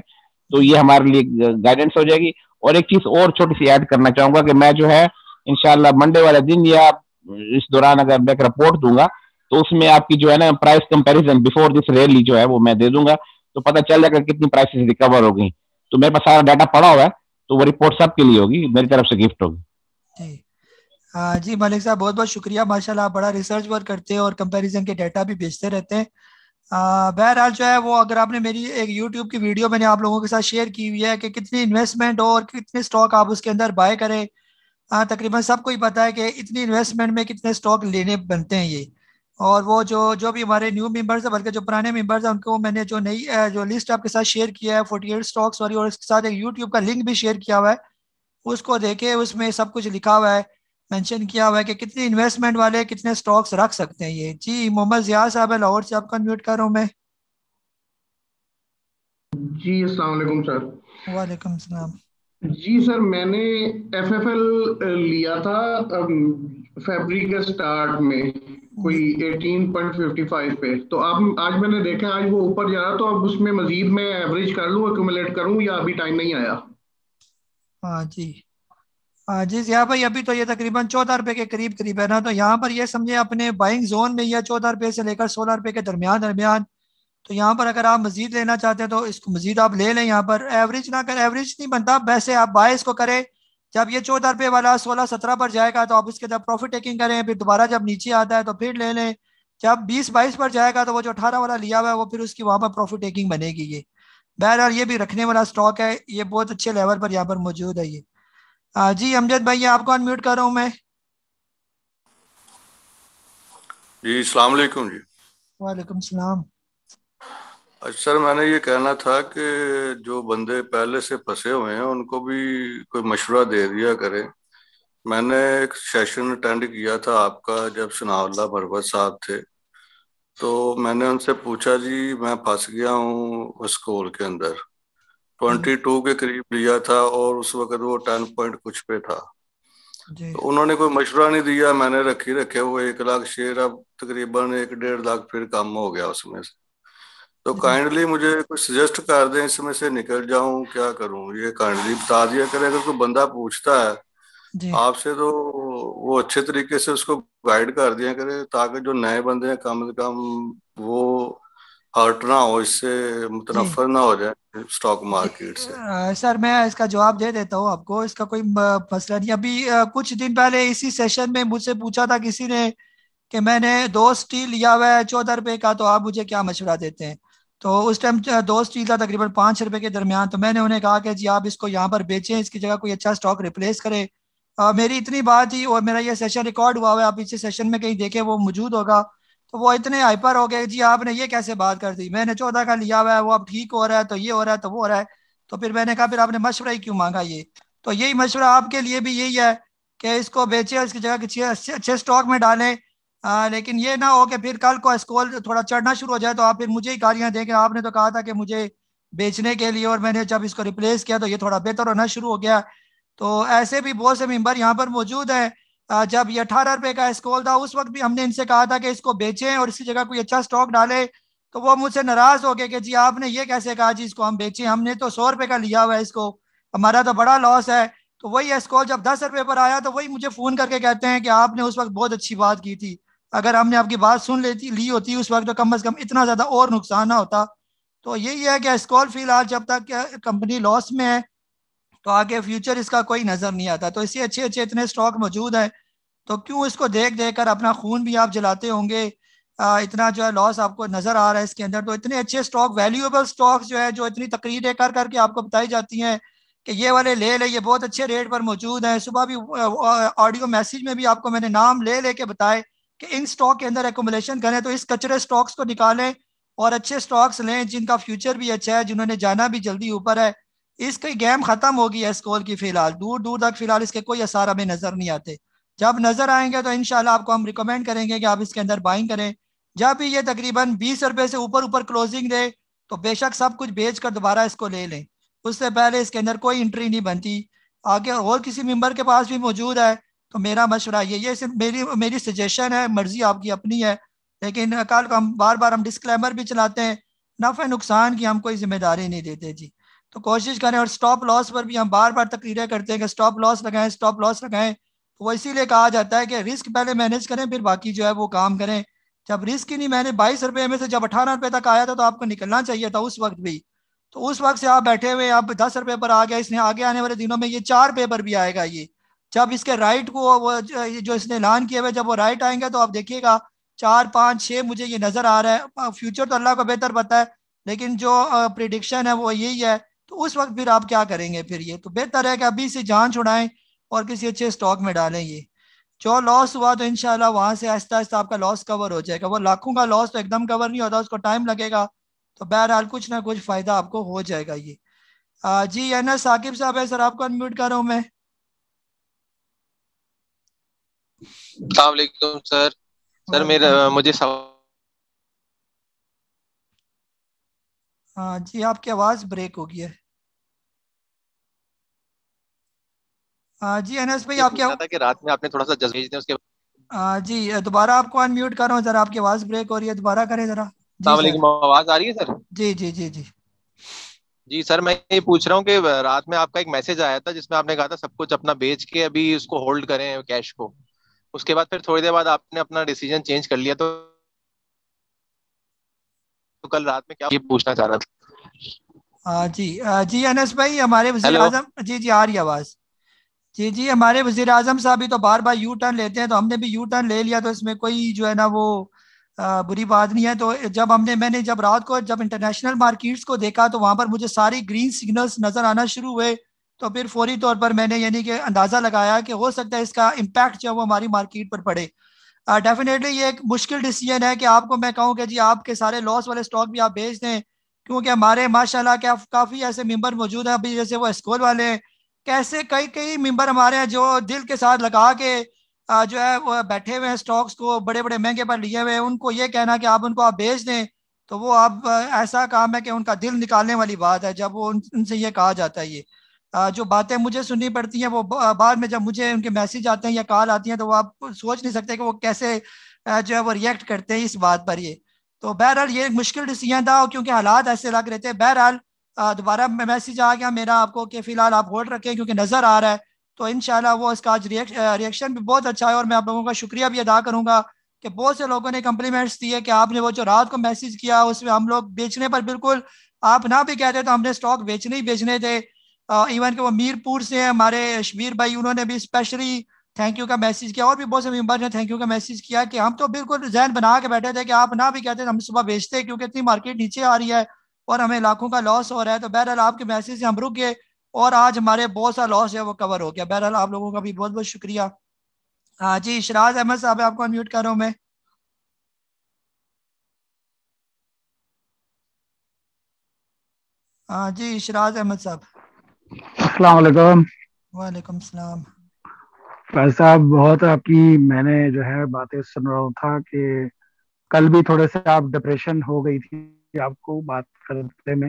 तो ये हमारे लिए गाइडेंस हो जाएगी। और एक चीज और छोटी सी ऐड करना चाहूंगा कि मैं जो है इंशाल्लाह मंडे वाले दिन या इस दौरान अगर मैं एक रिपोर्ट दूंगा तो उसमें आपकी जो है ना price comparison before this rally जो है वो मैं दे दूंगा, तो पता चल जाएगा कितनी प्राइसेस रिकवर होगी। तो मेरे पास सारा डाटा पड़ा हुआ है, तो वो रिपोर्ट सबके लिए होगी, मेरी तरफ से गिफ्ट होगी। जी मलिक साहब बहुत बहुत शुक्रिया, माशाल्लाह आप बड़ा रिसर्च वर्क करते हैं और कंपैरिजन के डाटा भी भेजते रहते हैं। बहरहाल जो है वो अगर आपने मेरी एक यूट्यूब की वीडियो मैंने आप लोगों के साथ शेयर की हुई है कि कितनी इन्वेस्टमेंट हो और कितने स्टॉक आप उसके अंदर बाय करें, तकरीबन सबको ही पता है कि इतनी इन्वेस्टमेंट में कितने स्टॉक लेने बनते हैं ये। और वो जो भी हमारे न्यू मेंबर्स हैं बल्कि जो पुराने मेंबर्स हैं उनको मैंने जो नई जो लिस्ट आपके साथ शेयर किया है 48 स्टॉक्स वाली, और इसके साथ एक यूट्यूब का लिंक भी शेयर किया हुआ है, उसको देखे उसमें सब कुछ लिखा हुआ है, मेंशन किया हुआ है कि कितनी इन्वेस्टमेंट वाले कितने स्टॉक्स रख सकते हैं ये। जी मोहम्मद जिया साहब है लाहौर से, आपको अनम्यूट कर रहा हूँ मैं। जी अस्सलाम वालेकुम सर। वालेकुम सलाम। जी सर मैंने FFL लिया था फरवरी के स्टार्ट में कोई 18.55 पे, तो आप आज मैंने देखा आज वो ऊपर जा रहा, तो अब उसमें मजीद मैं एवरेज कर लूं, एक्युमुलेट करूं, या अभी टाइम नहीं आया? हाँ जी, हाँ जी यहाँ भाई अभी तो ये तकरीबन 14 रुपए के करीब करीब है ना, तो यहाँ पर ये समझे अपने बाइंग जोन में, यह 14 रुपए से लेकर 16 रुपए के दरमियान। तो यहाँ पर अगर आप मजीद लेना चाहते हैं तो इसको मजीद आप ले लें, यहाँ पर एवरेज ना करें, एवरेज नहीं बनता, वैसे आप बाय इसको करें, जब ये 14 रुपये वाला 16-17 पर जाएगा तो आप इसके जब प्रॉफिट टेकिंग करें, फिर दोबारा जब नीचे आता है तो फिर ले लें, जब 20-22 पर जाएगा तो वो जो 18 वाला लिया हुआ है वो फिर उसकी वहाँ पर प्रॉफिट टेकिंग बनेगी ये। बहरहाल ये भी रखने वाला स्टॉक है, ये बहुत अच्छे लेवल पर यहाँ पर मौजूद है ये। जी अमजद भाई आपको अनम्यूट कर रहा हूँ मैं। जी अस्सलाम वालेकुम। जी वालेकुम सलाम। सर मैंने ये कहना था कि जो बंदे पहले से फंसे हुए हैं उनको भी कोई मशवरा दे दिया करें। मैंने एक सेशन अटेंड किया था आपका जब सनाउल्ला भरवत साहब थे, तो मैंने उनसे पूछा जी मैं फंस गया हूँ स्कोर के अंदर 22 के करीब लिया था और उस वक्त वो 10 पॉइंट कुछ पे था, तो उन्होंने कोई मशवरा नहीं दिया। मैंने रखे हुए 1 लाख शेयर, अब तकरीबन 1-1.5 लाख फिर कम हो गया उसमें से, तो काइंडली मुझे कुछ सजेस्ट कर दें इसमें से निकल जाऊं, क्या करूं, ये काइंडली बता दिया करें। अगर कोई बंदा पूछता है आपसे तो वो अच्छे तरीके से उसको गाइड कर दिया करें, ताकि जो नए बंदे हैं कम से कम वो हर्ट ना हो, इससे मुतनफर ना हो जाए स्टॉक मार्केट से। सर मैं इसका जवाब दे देता हूं आपको, इसका कोई मसला नहीं। अभी कुछ दिन पहले इसी सेशन में मुझसे पूछा था किसी ने कि मैंने 2 स्टील लिया हुआ है 14 रुपये का, तो आप मुझे क्या मशवरा देते हैं। तो उस टाइम 2 स्टील था तकरीबन 5 रुपए के दरमियान, तो मैंने उन्हें कहा कि जी आप इसको यहाँ पर बेचें, इसकी जगह कोई अच्छा स्टॉक रिप्लेस करें। मेरी इतनी बात ही, और मेरा ये सेशन रिकॉर्ड हुआ है, आप इसी सेशन में कहीं देखें वो मौजूद होगा। तो वो इतने हाइपर हो गए, जी आपने ये कैसे बात कर दी, मैंने 14 का लिया हुआ है, वो अब ठीक हो रहा है, तो ये हो रहा है तो वो हो रहा है। तो फिर मैंने कहा फिर आपने मशवरा ही क्यों मांगा ये। तो यही मशवरा आपके लिए भी यही है कि इसको बेचें, इसकी जगह किसी अच्छे स्टॉक में डालें, लेकिन ये ना हो कि फिर कल को स्कोर थोड़ा चढ़ना शुरू हो जाए तो आप फिर मुझे ही गालियाँ दें कि आपने तो कहा था कि मुझे बेचने के लिए, और मैंने जब इसको रिप्लेस किया तो ये थोड़ा बेहतर होना शुरू हो गया। तो ऐसे भी बहुत से मेंबर यहाँ पर मौजूद हैं, जब ये 18 रुपये का स्कोर था उस वक्त भी हमने इनसे कहा था कि इसको बेचें और इसकी जगह कोई अच्छा स्टॉक डालें, तो वो मुझसे नाराज़ हो गए कि जी आपने ये कैसे कहा जी इसको हम बेचें, हमने तो 100 रुपये का लिया हुआ है, इसको हमारा तो बड़ा लॉस है। तो वही स्कोर जब 10 रुपये पर आया तो वही मुझे फ़ोन करके कहते हैं कि आपने उस वक्त बहुत अच्छी बात की थी, अगर हमने आपकी बात सुन ली होती उस वक्त तो कम से कम इतना ज़्यादा और नुकसान ना होता। तो यही है कि स्कॉल फिलहाल जब तक कंपनी लॉस में है तो आगे फ्यूचर इसका कोई नज़र नहीं आता। तो इससे अच्छे अच्छे इतने स्टॉक मौजूद हैं, तो क्यों इसको देख देख कर अपना खून भी आप जलाते होंगे, इतना जो है लॉस आपको नज़र आ रहा है इसके अंदर। तो इतने अच्छे स्टॉक, वैल्यूएबल स्टॉक्स जो है, जो इतनी तकरीरें कर करके आपको बताई जाती हैं कि ये वाले ले लें, ये बहुत अच्छे रेट पर मौजूद हैं। सुबह भी ऑडियो मैसेज में भी आपको मैंने नाम ले ले के बताए कि इन स्टॉक के अंदर एक्युमुलेशन करें, तो इस कचरे स्टॉक्स को निकालें और अच्छे स्टॉक्स लें जिनका फ्यूचर भी अच्छा है, जिन्होंने जाना भी जल्दी ऊपर है। इसकी गेम खत्म होगी एस्कोल की, फिलहाल दूर दूर तक फिलहाल इसके कोई आसार हमें नज़र नहीं आते। जब नज़र आएंगे तो इंशाल्लाह आपको हम रिकमेंड करेंगे कि आप इसके अंदर बाइंग करें। जब भी ये तकरीबन 20 रुपये से ऊपर क्लोजिंग दे तो बेशक सब कुछ बेच कर दोबारा इसको ले लें, उससे पहले इसके अंदर कोई एंट्री नहीं बनती। आगे और किसी मेम्बर के पास भी मौजूद है तो मेरा मशवरा ये सिर्फ मेरी सजेशन है, मर्जी आपकी अपनी है, लेकिन कल को हम बार डिस्क्लेमर भी चलाते हैं, नफ़ा नुकसान की हम कोई जिम्मेदारी नहीं देते जी। तो कोशिश करें, और स्टॉप लॉस पर भी हम बार तकरीरें करते हैं कि स्टॉप लॉस लगाएं, स्टॉप लॉस लगाएं। तो वो इसीलिए कहा जाता है कि रिस्क पहले मैनेज करें, फिर बाकी जो है वो काम करें। जब रिस्क ही नहीं, मैंने 22 रुपये में से जब 18 रुपये तक आया था तो आपको निकलना चाहिए था उस वक्त भी, तो उस वक्त से आप बैठे हुए, आप 10 रुपये पर आ गया। इसने आगे आने वाले दिनों में ये 4 रुपये पर भी आएगा। ये जब इसके राइट को वो जो इसने ऐलान किए हुए, जब वो राइट आएंगे तो आप देखिएगा 4, 5, 6 मुझे ये नज़र आ रहा है। फ्यूचर तो अल्लाह को बेहतर पता है, लेकिन जो प्रिडिक्शन है वो यही है। तो उस वक्त फिर आप क्या करेंगे? फिर ये तो बेहतर है कि अभी से जान छुड़ाएं और किसी अच्छे स्टॉक में डालें। ये जो लॉस हुआ तो इंशाल्लाह वहाँ से आहिस्ता आहिस्ता आपका लॉस कवर हो जाएगा। वो लाखों का लॉस तो एकदम कवर नहीं होता, उसको टाइम लगेगा। तो बहरहाल कुछ ना कुछ फ़ायदा आपको हो जाएगा। ये जी एनएस साकिब साहब है सर, आपको अनम्यूट कर रहा हूँ मैं। अस्सलाम वालेकुम सर। सर मेरा मुझे हाँ जी, आपकी आवाज़ ब्रेक हो गई है। हाँ जी एनएस भाई, आपकी आवाज़ कि रात में आपने थोड़ा सा जज्बे ने उसके हाँ जी, दोबारा आपको अनम्यूट कर रहा हूँ। जरा आपकी आवाज़ ब्रेक हो रही है, दोबारा करें जरा। आवाज आ रही है सर? जी जी जी जी जी सर, मैं ये पूछ रहा हूँ कि रात में आपका एक मैसेज आया था जिसमें आपने कहा था सब कुछ अपना बेच के अभी उसको होल्ड करें कैश को, उसके बाद फिर थोड़ी देर बाद आपने अपना डिसीजन चेंज कर लिया। तो कल रात में क्या ये पूछना चाह रहा था? जी जी अनस भाई, हमारे वज़ीर आज़म जी जी आ रही आवाज जी जी, हमारे वज़ीर आज़म साहब भी तो बार बार यू टर्न लेते हैं, तो हमने भी यू टर्न ले लिया। तो इसमें कोई जो है ना वो बुरी बात नहीं है। तो जब मैंने रात को जब इंटरनेशनल मार्केट्स को देखा तो वहाँ पर मुझे सारी ग्रीन सिग्नल्स नज़र आना शुरू हुए। तो फिर फौरी तौर पर मैंने यानी कि अंदाज़ा लगाया कि हो सकता है इसका इम्पैक्ट जो है वो हमारी मार्केट पर पड़े। डेफिनेटली ये एक मुश्किल डिसीजन है कि आपको मैं कहूँ कि जी आपके सारे लॉस वाले स्टॉक भी आप बेच दें, क्योंकि हमारे माशाल्लाह के काफ़ी ऐसे मेंबर मौजूद हैं अभी, जैसे वो एस्कोल वाले कैसे कई मेंबर हमारे हैं जो दिल के साथ लगा के जो है वो बैठे हुए हैं, स्टॉक्स को बड़े बड़े महंगे पर लिए हुए हैं। उनको ये कहना कि आप उनको आप बेच दें, तो वो आप ऐसा काम है कि उनका दिल निकालने वाली बात है जब वो उनसे ये कहा जाता है। ये जो बातें मुझे सुननी पड़ती हैं वो बाद में जब मुझे उनके मैसेज आते हैं या कॉल आती हैं, तो वो आप सोच नहीं सकते कि वो कैसे जो है वो रिएक्ट करते हैं इस बात पर। ये तो बहरहाल ये एक मुश्किल डिसीजन था, क्योंकि हालात ऐसे लग रहे थे। बहरहाल दोबारा मैसेज आ गया मेरा आपको कि फ़िलहाल आप होल्ड रखें क्योंकि नज़र आ रहा है। तो इंशाल्लाह वो इसका आज रिएक्शन भी बहुत अच्छा है, और मैं आप लोगों का शुक्रिया भी अदा करूंगा कि बहुत से लोगों ने कम्प्लीमेंट्स दिए कि आपने वो जो रात को मैसेज किया उसमें हम लोग बेचने पर बिल्कुल आप ना भी कहते तो हमने स्टॉक बेचने ही बेचने थे। इवन कि वो मीरपुर से हमारे शबीर भाई, उन्होंने भी स्पेशली थैंक यू का मैसेज किया, और भी बहुत से मेम्बर ने थैंक यू का मैसेज किया कि हम तो बिल्कुल जहन बना के बैठे थे कि आप ना भी कहते हम सुबह बेचते, क्योंकि इतनी मार्केट नीचे आ रही है और हमें लाखों का लॉस हो रहा है। तो बहरहाल आपके मैसेज से हम रुक गए और आज हमारे बहुत सा लॉस है वो कवर हो गया। बहरहाल आप लोगों का भी बहुत बहुत शुक्रिया। हाँ जी शराज अहमद साहब, आपको अनम्यूट कर रहा हूँ मैं। हाँ जी शराज अहमद साहब, अस्सलाम वालेकुम। वालेकुम सलाम। भाई साहब बहुत आपकी मैंने जो है बातें सुन रहा था कि कल भी थोड़े से आप डिप्रेशन हो गई थी आपको बात करते में।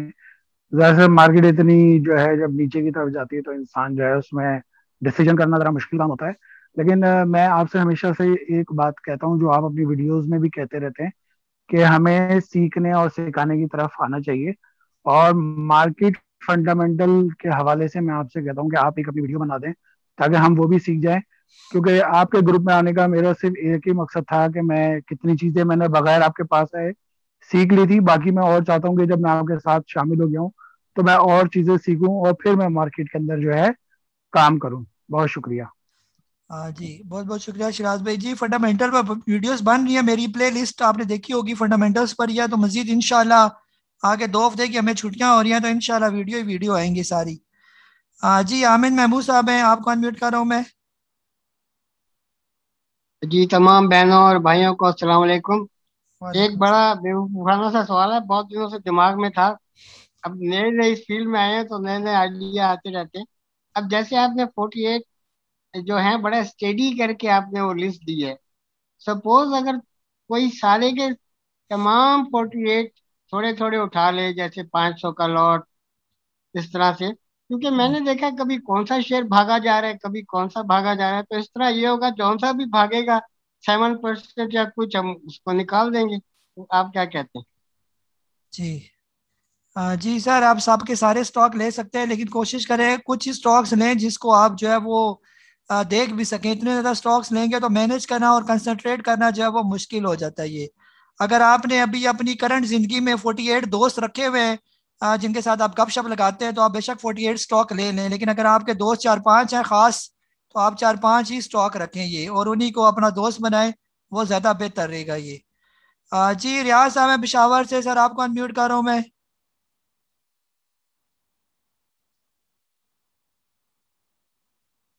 दरअसल मार्केट इतनी जो है जब नीचे की तरफ जाती है तो इंसान जो है उसमें डिसीजन करना ज़रा मुश्किल काम होता है। लेकिन मैं आपसे हमेशा से एक बात कहता हूँ जो आप अपनी वीडियोस में भी कहते रहते हैं कि हमें सीखने और सिखाने की तरफ आना चाहिए। और मार्केट फंडामेंटल के हवाले से मैं आपसे कहता हूँ कि आप एक अपनी वीडियो बना दें ताकि हम वो भी सीख जाएँ, क्योंकि आपके ग्रुप में आने का मेरा सिर्फ एक ही मकसद था कि मैं कितनी चीज़ें मैंने बगैर आपके पास आए सीख ली थी। बाकी मैं और चाहता हूँ कि जब मैं आपके साथ शामिल हो गया हूँ तो मैं और चीजें सीखूं और फिर मैं मार्केट के अंदर जो है काम करूं। बहुत शुक्रिया। हाँ जी बहुत बहुत शुक्रिया शिराज भाई जी। फंडामेंटल पर वीडियोस बन रही है, मेरी प्लेलिस्ट आपने देखी होगी फंडामेंटल्स पर ही। तो मजीद इंशाल्लाह आगे 2 हफ्ते की हमें छुट्टियां हो रही हैं तो इंशाल्लाह वीडियो ही वीडियो आएंगी सारी। हाँ जी आमिर महमूद साहब हैं, आपको अनम्यूट कर रहा हूँ मैं। जी तमाम बहनों और भाइयों को अस्सलाम वालेकुम। एक बड़ा बेवकूफाना सा सवाल है, बहुत दिनों से दिमाग में था। अब नए नए इस फील्ड में आए हैं तो नए नए आइडिया आते रहते हैं। अब जैसे आपने 48 जो है बड़ा स्टडी करके आपने वो लिस्ट दी है, सपोज अगर कोई सारे के तमाम 48 थोड़े थोड़े उठा ले, जैसे 500 का लॉट इस तरह से, क्योंकि मैंने देखा कभी कौन सा शेयर भागा जा रहा है कभी कौन सा भागा जा रहा है, तो इस तरह ये होगा जौन सा भी भागेगा 7% या कुछ हम उसको निकाल देंगे। तो आप क्या कहते हैं? जी जी सर, आप सबके सारे स्टॉक ले सकते हैं, लेकिन कोशिश करें कुछ ही स्टॉक्स लें जिसको आप जो है वो देख भी सकें। इतने ज़्यादा स्टॉक्स लेंगे तो मैनेज करना और कंसंट्रेट करना जो है वो मुश्किल हो जाता है। ये अगर आपने अभी अपनी करंट जिंदगी में 48 दोस्त रखे हुए हैं जिनके साथ आप गपशप लगाते हैं तो आप बेशक 48 स्टॉक ले लें, लेकिन अगर आपके दोस्त 4-5 हैं खास तो आप 4-5 ही स्टॉक रखें ये और उन्हीं को अपना दोस्त बनाएं, वो ज़्यादा बेहतर रहेगा ये। जी रियाज साहब मैं पेशावर से, सर आपको अनम्यूट कर रहा हूँ मैं।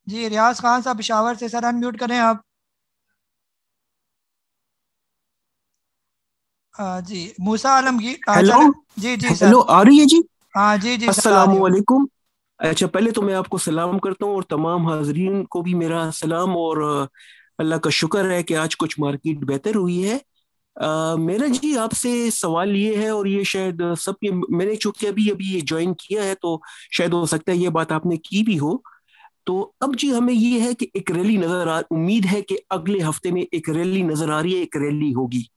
जी रियाज खान साहब पेशावर से, सर अनम्यूट करें आप। जी मूसा आलमगीर हेलो जी जी हेलो आ रही है जी हाँ जी जी अस्सलामुअलैकुम। अच्छा पहले तो मैं आपको सलाम करता हूँ और तमाम हाजरीन को भी मेरा सलाम और अल्लाह का शुक्र है कि आज कुछ मार्केट बेहतर हुई है। मेरा जी आपसे सवाल ये है और ये शायद सबके, मैंने चूंकि अभी ये ज्वाइन किया है तो शायद हो सकता है ये बात आपने की भी हो। तो अब जी हमें ये है कि एक रैली नजर आ, उम्मीद है कि अगले हफ्ते में एक रैली नजर आ रही है, एक रैली होगी।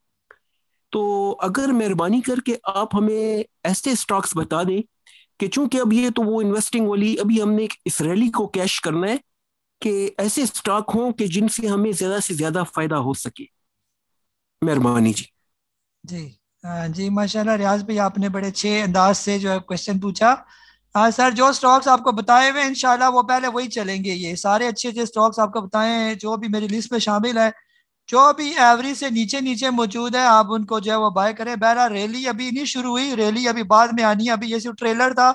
तो अगर मेहरबानी करके आप हमें ऐसे स्टॉक्स बता दें कि चूंकि अब ये तो वो इन्वेस्टिंग वाली, अभी हमने इस रैली को कैश करना है कि ऐसे स्टॉक हों कि जिनसे हमें ज्यादा से ज्यादा फायदा हो सके। मेहरबानी जी। जी जी माशाल्लाह रियाज भाई आपने बड़े अच्छे अंदाज से जो है क्वेश्चन पूछा। सर जो स्टॉक्स आपको बताए हुए इंशाल्लाह वो पहले वही चलेंगे, ये सारे अच्छे अच्छे स्टॉक्स आपको बताए हैं जो भी मेरी लिस्ट में शामिल है, जो भी एवरेज से नीचे नीचे मौजूद है आप उनको जो है वो बाय करें। बहरहाल रैली अभी नहीं शुरू हुई, रैली अभी बाद में आनी है, अभी ये सिर्फ ट्रेलर था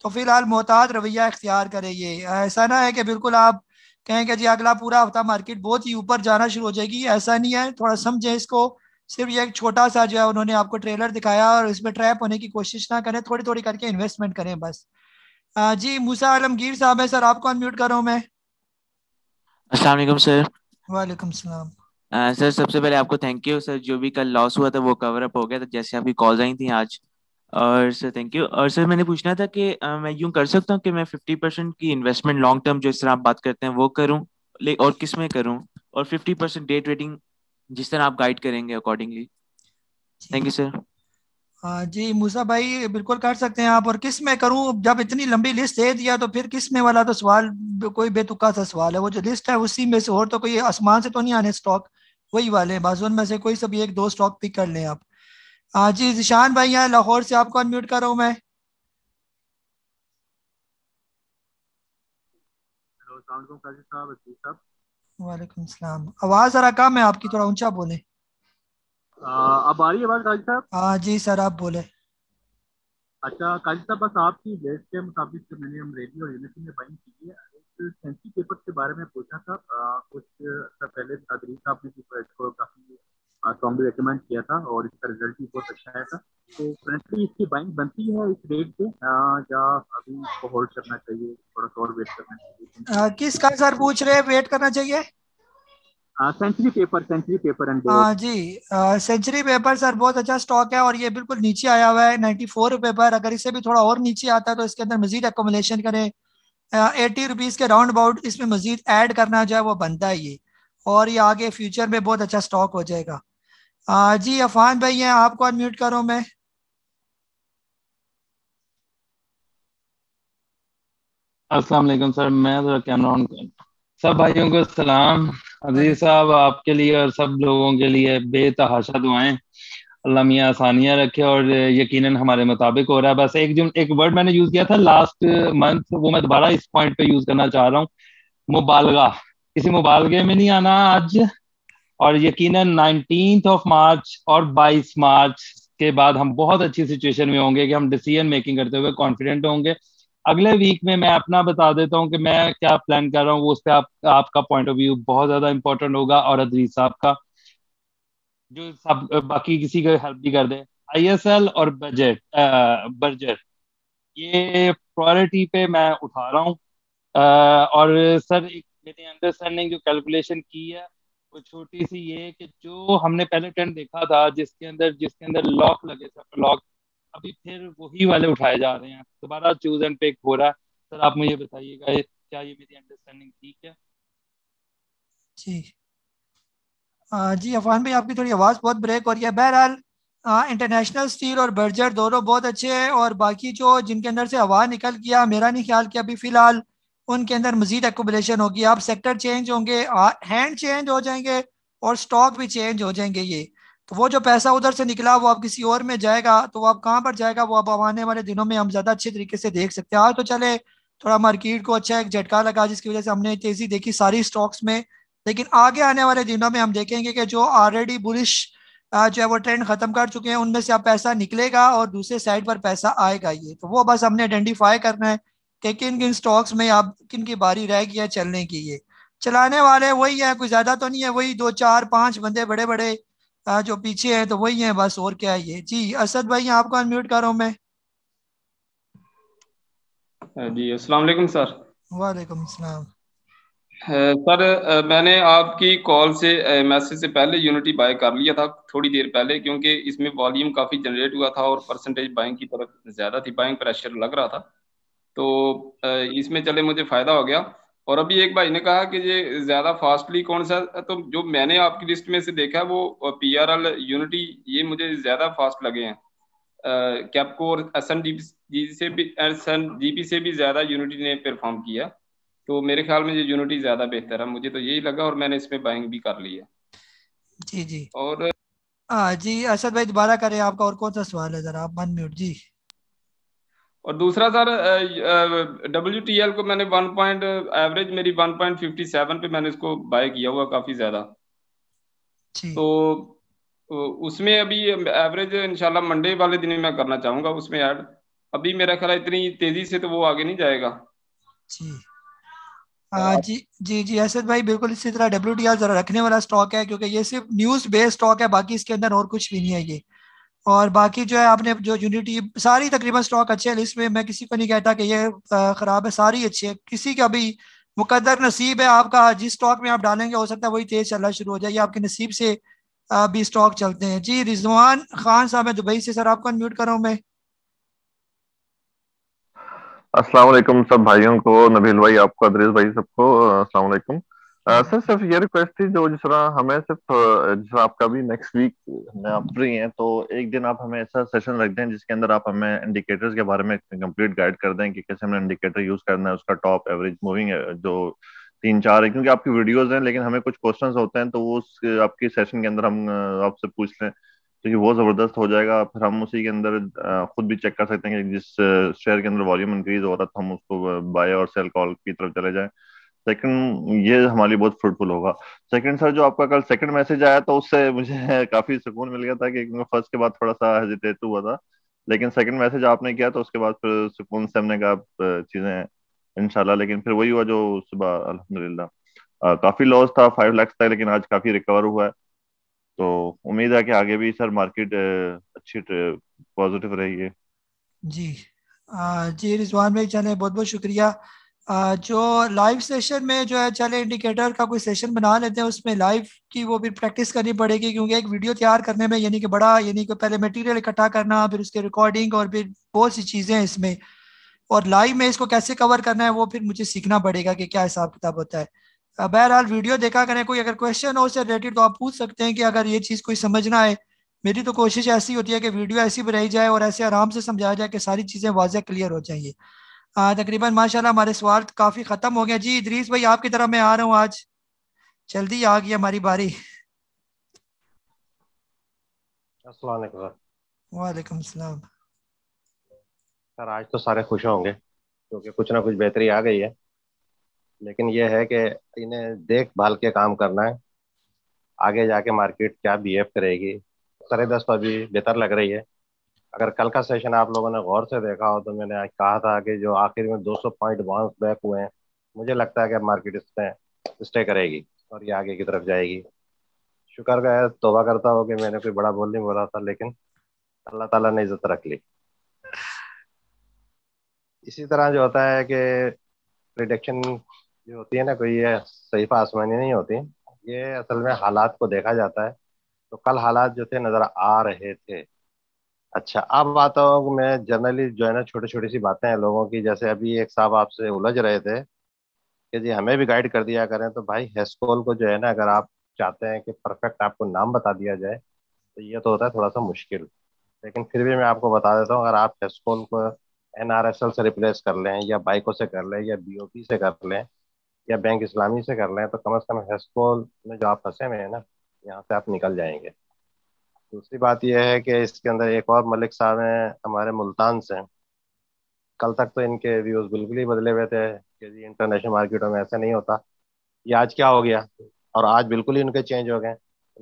तो फिलहाल मोहताज रवैया इख्तियार करें। ये ऐसा ना है कि बिल्कुल आप कहें कि जी अगला पूरा हफ्ता मार्केट बहुत ही ऊपर जाना शुरू हो जाएगी, ऐसा नहीं है, थोड़ा समझें इसको। सिर्फ ये एक छोटा सा जो है उन्होंने आपको ट्रेलर दिखाया और इसमें ट्रैप होने की कोशिश ना करें, थोड़ी थोड़ी करके इन्वेस्टमेंट करें बस। जी मूसा आलमगीर साहब है, सर आपको अनम्यूट कर रहा हूं मैं। अस्सलाम वालेकुम सर। वालेकुम सलाम। सर सबसे पहले आपको थैंक यू सर, जो भी कल लॉस हुआ था वो कवर अप हो गया था जैसे आपकी कॉल्स आई थी आज, और सर थैंक यू। और सर मैंने पूछना था कि मैं यूं कर सकता हूं कि मैं 50% की इन्वेस्टमेंट लॉन्ग टर्म जो इस तरह आप बात करते हैं वो करूं, और किस में करूं, और 50% डे ट्रेडिंग जिस तरह आप गाइड करेंगे अकॉर्डिंगली। Thank you sir. जी मूसा भाई बिल्कुल कर सकते हैं आप, और किस में करूँ जब इतनी लंबी लिस्ट दे दिया तो फिर किस में वाला तो सवाल कोई बेतुका सा सवाल है, वो जो लिस्ट है उसी में से और तो कोई आसमान से तो नहीं आने स्टॉक, वही वाले बाजून में से कोई सभी एक दो स्टॉक पिक कर लें आप। जी जिशान भाई यहाँ लाहौर से, आपको अनम्यूट कर रहा हूँ मैं। हेलो अस्सलाम वालेकुम काजी साहब, अजीज साहब। वालेकुम सलाम। आवाज जरा कम है आपकी, थोड़ा ऊंचा बोले। अब आ रही है आवाज काजी साहब? हाँ जी सर आप बोले। अच्छा काजी साहब बस आपकी लिस्ट के मुताबिक मैंने अमरेली और यूनिटी में बाइंग की है। सेंचुरी पेपर्स के बारे में पूछा था, कुछ पहले अदरीस साहब ने इसको काफी स्ट्रांगली रिकमेंड किया था और इसका रिजल्ट भी बहुत अच्छा आया था, तो फ्रेंकली इसकी बाइंग बनती है इस रेट पे या अभी इसको होल्ड करना चाहिए, थोड़ा सा और वेट करना चाहिए? किसका सर पूछ रहे हैं, वेट करना चाहिए? सेंचुरी पेपर एंड हाँ जी सेंचुरी पेपर सर बहुत अच्छा स्टॉक है और ये बिल्कुल नीचे आया हुआ है 94 रुपए पर, अगर इसे भी थोड़ा और नीचे आता है तो इसके अंदर मजीद एकोमोलेशन करें 80 रुपीज़ के राउंड अबाउट इसमें मजीद ऐड करना जो है वो बनता है ये, और ये आगे फ्यूचर में बहुत अच्छा स्टॉक हो जाएगा। जी अफान भाई हैं, आपको अनम्यूट करूं मैं। अस्सलाम वालेकुम सर, मैं जरा कैमरा ऑन कर। सब भाइयों को सलाम, अजीज साहब आपके लिए और सब लोगों के लिए बेतहाशा दुआएं, अल्लाह मियाँ आसानियाँ रखे और यकीनन हमारे मुताबिक हो रहा है। बस एक वर्ड मैंने यूज किया था लास्ट मंथ, वो मैं दोबारा इस पॉइंट पे यूज करना चाह रहा हूँ, मुबालगा। किसी मुबालगे में नहीं आना आज, और यकीनन 19 मार्च और 22 मार्च के बाद हम बहुत अच्छी सिचुएशन में होंगे कि हम डिसीजन मेकिंग करते हुए कॉन्फिडेंट होंगे। अगले वीक में मैं अपना बता देता हूँ कि मैं क्या प्लान कर रहा हूँ, उस पर आपका पॉइंट ऑफ व्यू बहुत ज्यादा इंपॉर्टेंट होगा और अदरीस साहब का, जो सब बाकी किसी को हेल्प भी कर दे। ISL और बर्जर ये प्रायोरिटी पे मैं उठा रहा हूँ, और सर एक मेरी अंडरस्टैंडिंग जो कैलकुलेशन की है वो छोटी सी ये कि जो हमने पहले ट्रेंड देखा था जिसके अंदर लॉक लगे थे, लॉक अभी फिर वही वाले उठाए जा रहे हैं, दोबारा चूज एंड पिक हो रहा है। सर आप मुझे बताइएगा क्या ये मेरी अंडरस्टैंडिंग ठीक है? जी जी अफान भाई आपकी थोड़ी आवाज़ बहुत ब्रेक हो रही है। बहरहाल इंटरनेशनल स्टील और बर्जर दोनों बहुत अच्छे हैं, और बाकी जो जिनके अंदर से आवाज़ निकल गया मेरा नहीं ख्याल कि अभी फ़िलहाल उनके अंदर मजीद एकोमोडेशन होगी। आप सेक्टर चेंज होंगे, हैंड चेंज हो जाएंगे और स्टॉक भी चेंज हो जाएंगे ये। तो वो जो पैसा उधर से निकला वो आप किसी और में जाएगा, तो वो आप कहाँ पर जाएगा वो अब आने वाले दिनों में हम ज़्यादा अच्छे तरीके से देख सकते हैं। आज तो चले थोड़ा मार्केट को अच्छा एक झटका लगा जिसकी वजह से हमने तेज़ी देखी सारी स्टॉक्स में, लेकिन आगे आने वाले दिनों में हम देखेंगे कि जो ऑलरेडी बुलिश जो है वो ट्रेंड ख़त्म कर चुके हैं उनमें से अब पैसा निकलेगा और दूसरे साइड पर पैसा आएगा। ये तो वो बस हमने आइडेंटिफाई करना है कि किन किन स्टॉक्स में आप किन की बारी रह गई है चलने की। ये चलाने वाले वही है, कोई ज़्यादा तो नहीं है, वही दो चार पाँच बंदे बड़े बड़े जो पीछे हैं तो वही हैं बस, और क्या है ये। जी असद भाई आपको अनम्यूट कर रहा हूँ मैं। जी अस्सलाम वालेकुम सर। वालेकुम अस्सलाम सर, मैंने आपकी कॉल से मैसेज से पहले यूनिटी बाय कर लिया था थोड़ी देर पहले, क्योंकि इसमें वॉल्यूम काफ़ी जनरेट हुआ था और परसेंटेज बाइंग की तरफ ज़्यादा थी, बाइंग प्रेशर लग रहा था, तो इसमें चले मुझे फ़ायदा हो गया। और अभी एक भाई ने कहा कि ये ज़्यादा फास्टली कौन सा, तो जो मैंने आपकी लिस्ट में से देखा है वो PRL यूनिटी ये मुझे ज़्यादा फास्ट लगे हैं, कैपको और SNGP से भी ज़्यादा यूनिटी ने परफॉर्म किया, तो मेरे ख्याल में ये यूनिटी ज़्यादा बेहतर है, मुझे तो यही लगा और मैंने इसमें बाइंग भी कर ली है। जी जी और जी असद भाई दोबारा करें आपका और कौन सा सवाल है ज़रा आप अनम्यूट। जी और दूसरा सर WTL को मैंने 1. एवरेज मेरी 1.57 पे मैंने इसको बाय किया हुआ काफ़ी ज़्यादा, तो उसमें अभी एवरेज इंशाल्लाह मंडे वाले दिन मैं करना चाहूँगा उसमें ऐड। अभी मेरा ख्याल इतनी तेज़ी से तो वो आगे नहीं जाएगा। जी जी जी जी असद भाई बिल्कुल इसी तरह WTL ज़रा रखने वाला स्टॉक है, क्योंकि ये सिर्फ न्यूज़ बेस्ड स्टॉक है, बाकी इसके अंदर और कुछ भी नहीं है ये। और बाकी जो है आपने जो यूनिटी सारी तकरीबन स्टॉक अच्छे हैं लिस्ट में, मैं किसी को नहीं कहता कि ये ख़राब है, सारी अच्छी है। किसी का भी मुकद्दर नसीब है आपका, जिस स्टॉक में आप डालेंगे हो सकता है वही तेज़ चलना शुरू हो जाए, आपके नसीब से भी स्टॉक चलते हैं। जी रिजवान खान साहब है दुबई से, सर आपको अनम्यूट कर रहा हूँ मैं। अस्सलाम वालेकुम सब भाइयों को, नबील भाई आपको, इदरीस भाई सबको अस्सलाम वालेकुम। सर सिर्फ ये रिक्वेस्ट थी जो जिस तरह हमें सिर्फ जिस आपका भी नेक्स्ट वीक में आप फ्री हैं तो एक दिन आप हमें ऐसा सेशन रख दें जिसके अंदर आप हमें इंडिकेटर्स के बारे में कंप्लीट गाइड कर दें कि कैसे हमें इंडिकेटर यूज करना है, उसका टॉप एवरेज मूविंग जो 3-4 है, क्योंकि आपकी वीडियोज हैं लेकिन हमें कुछ क्वेश्चन होते हैं तो वो आपके सेशन के अंदर हम आपसे पूछ लें क्योंकि वो ज़बरदस्त हो जाएगा। फिर हम उसी के अंदर खुद भी चेक कर सकते हैं कि जिस शेयर के अंदर वॉल्यूम इंक्रीज हो रहा था हम उसको बाय और सेल कॉल की तरफ चले जाएं। सेकंड ये हमारे लिए बहुत फ्रूटफुल होगा। सेकंड सर जो आपका कल सेकंड मैसेज आया तो उससे मुझे काफ़ी सुकून मिल गया था क्योंकि फर्स्ट के बाद थोड़ा सा हेजिटेट हुआ था, लेकिन सेकंड मैसेज आपने किया तो उसके बाद फिर सुकून से हमने कहा चीज़ें इंशाल्लाह। लेकिन फिर वही हुआ जो सुबह अल्हम्दुलिल्लाह काफ़ी लॉस था 5 लाख तक, लेकिन आज काफ़ी रिकवर हुआ है, तो उम्मीद है कि आगे भी सर मार्केट अच्छी पॉजिटिव रही है। जी जी रिजवान भाई चले बहुत बहुत शुक्रिया। जो लाइव सेशन में जो है चले इंडिकेटर का कोई सेशन बना लेते हैं, उसमें लाइव की वो भी प्रैक्टिस करनी पड़ेगी क्योंकि एक वीडियो तैयार करने में यानी कि बड़ा यानी कि पहले मटेरियल इकट्ठा करना, फिर उसके रिकॉर्डिंग और फिर बहुत सी चीज़ें हैं इसमें, और लाइव में इसको कैसे कवर करना है वो फिर मुझे सीखना पड़ेगा कि क्या हिसाब किताब होता है। बहरहाल वीडियो देखा करें, कोई अगर क्वेश्चन हो उससे रिलेटेड तो आप पूछ सकते हैं कि अगर ये चीज़ कोई समझना है। मेरी तो कोशिश ऐसी होती है कि वीडियो ऐसी बनाई जाए और ऐसे आराम से समझाया जाए कि सारी चीज़ें वाजह क्लियर हो जाएंगी। तकरीबन माशाल्लाह हमारे सवाल काफ़ी ख़त्म हो गए। जी इदरीस भाई आपकी तरफ मैं आ रहा हूँ, आज जल्दी आ गई हमारी बारी। वालेकुम सलाम सर, आज तो सारे खुश होंगे क्योंकि कुछ ना कुछ बेहतरी आ गई है, लेकिन यह है कि इन्हें देखभाल के काम करना है, आगे जाके मार्केट क्या बिहेव करेगी। 10:30 पर भी बेहतर लग रही है। अगर कल का सेशन आप लोगों ने गौर से देखा हो तो मैंने आज कहा था कि जो आखिर में 200 पॉइंट बाउंस बैक हुए हैं, मुझे लगता है कि मार्केट इसमें स्टे करेगी और ये आगे की तरफ जाएगी। शुक्र का तोबा करता हो कि मैंने कोई बड़ा बोल नहीं बोला था, लेकिन अल्लाह ताला ने इज्जत रख ली। इसी तरह जो होता है कि प्रेडिक्शन जो होती है ना कोई, ये सहीफा आसमानी नहीं होती, ये असल में हालात को देखा जाता है। तो कल हालात जो थे नज़र आ रहे थे। अच्छा अब आता हूँ मैं जनरली जो है ना छोटी छोटी सी बातें हैं लोगों की, जैसे अभी एक साहब आपसे उलझ रहे थे कि जी हमें भी गाइड कर दिया करें, तो भाई हेस्कोल को जो है ना अगर आप चाहते हैं कि परफेक्ट आपको नाम बता दिया जाए तो ये तो होता है थोड़ा सा मुश्किल, लेकिन फिर भी मैं आपको बता देता हूँ अगर आप हेस्कोल को NRSL से रिप्लेस कर लें या बाइको से कर लें या BOP से कर लें या बैंक इस्लामी से कर लें, तो कम से कम हेस्कोल में जो आप फंसे हुए हैं ना यहाँ से आप निकल जाएंगे। दूसरी बात यह है कि इसके अंदर एक और मलिक साहब हैं हमारे मुल्तान से। कल तक तो इनके व्यूज़ बिल्कुल ही बदले हुए थे कि जी इंटरनेशनल मार्केटों में ऐसा नहीं होता, ये आज क्या हो गया, और आज बिल्कुल ही उनके चेंज हो गए।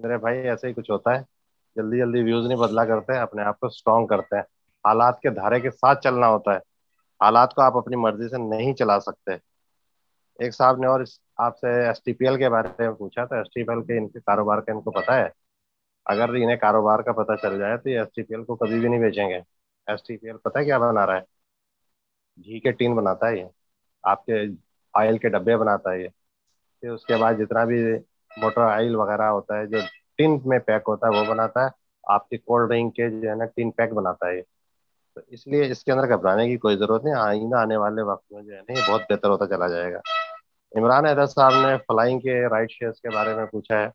मेरे भाई ऐसे ही कुछ होता है, जल्दी जल्दी व्यूज़ नहीं बदला करते, अपने आप को स्ट्रॉन्ग करते हैं। हालात के धारे के साथ चलना होता है, हालात को आप अपनी मर्जी से नहीं चला सकते। एक साहब ने और आपसे एसटीपीएल के बारे में पूछा, तो एसटीपीएल के इनके कारोबार का इनको पता है। अगर इन्हें कारोबार का पता चल जाए तो ये एसटीपीएल को कभी भी नहीं बेचेंगे। एसटीपीएल पता है क्या बना रहा है? घी के टीन बनाता है, ये आपके ऑयल के डब्बे बनाता है, ये फिर उसके बाद जितना भी मोटर ऑयल वगैरह होता है जो टिन में पैक होता है वो बनाता है, आपके कोल्ड ड्रिंक के जो है ना टिन पैक बनाता है। तो इसलिए इसके अंदर घबराने की कोई ज़रूरत नहीं, आइंदा आने वाले वक्त में जो है ना ये बहुत बेहतर होता चला जाएगा। इमरान हैदर साहब ने फ्लाइंग के राइट शेयर्स के बारे में पूछा है,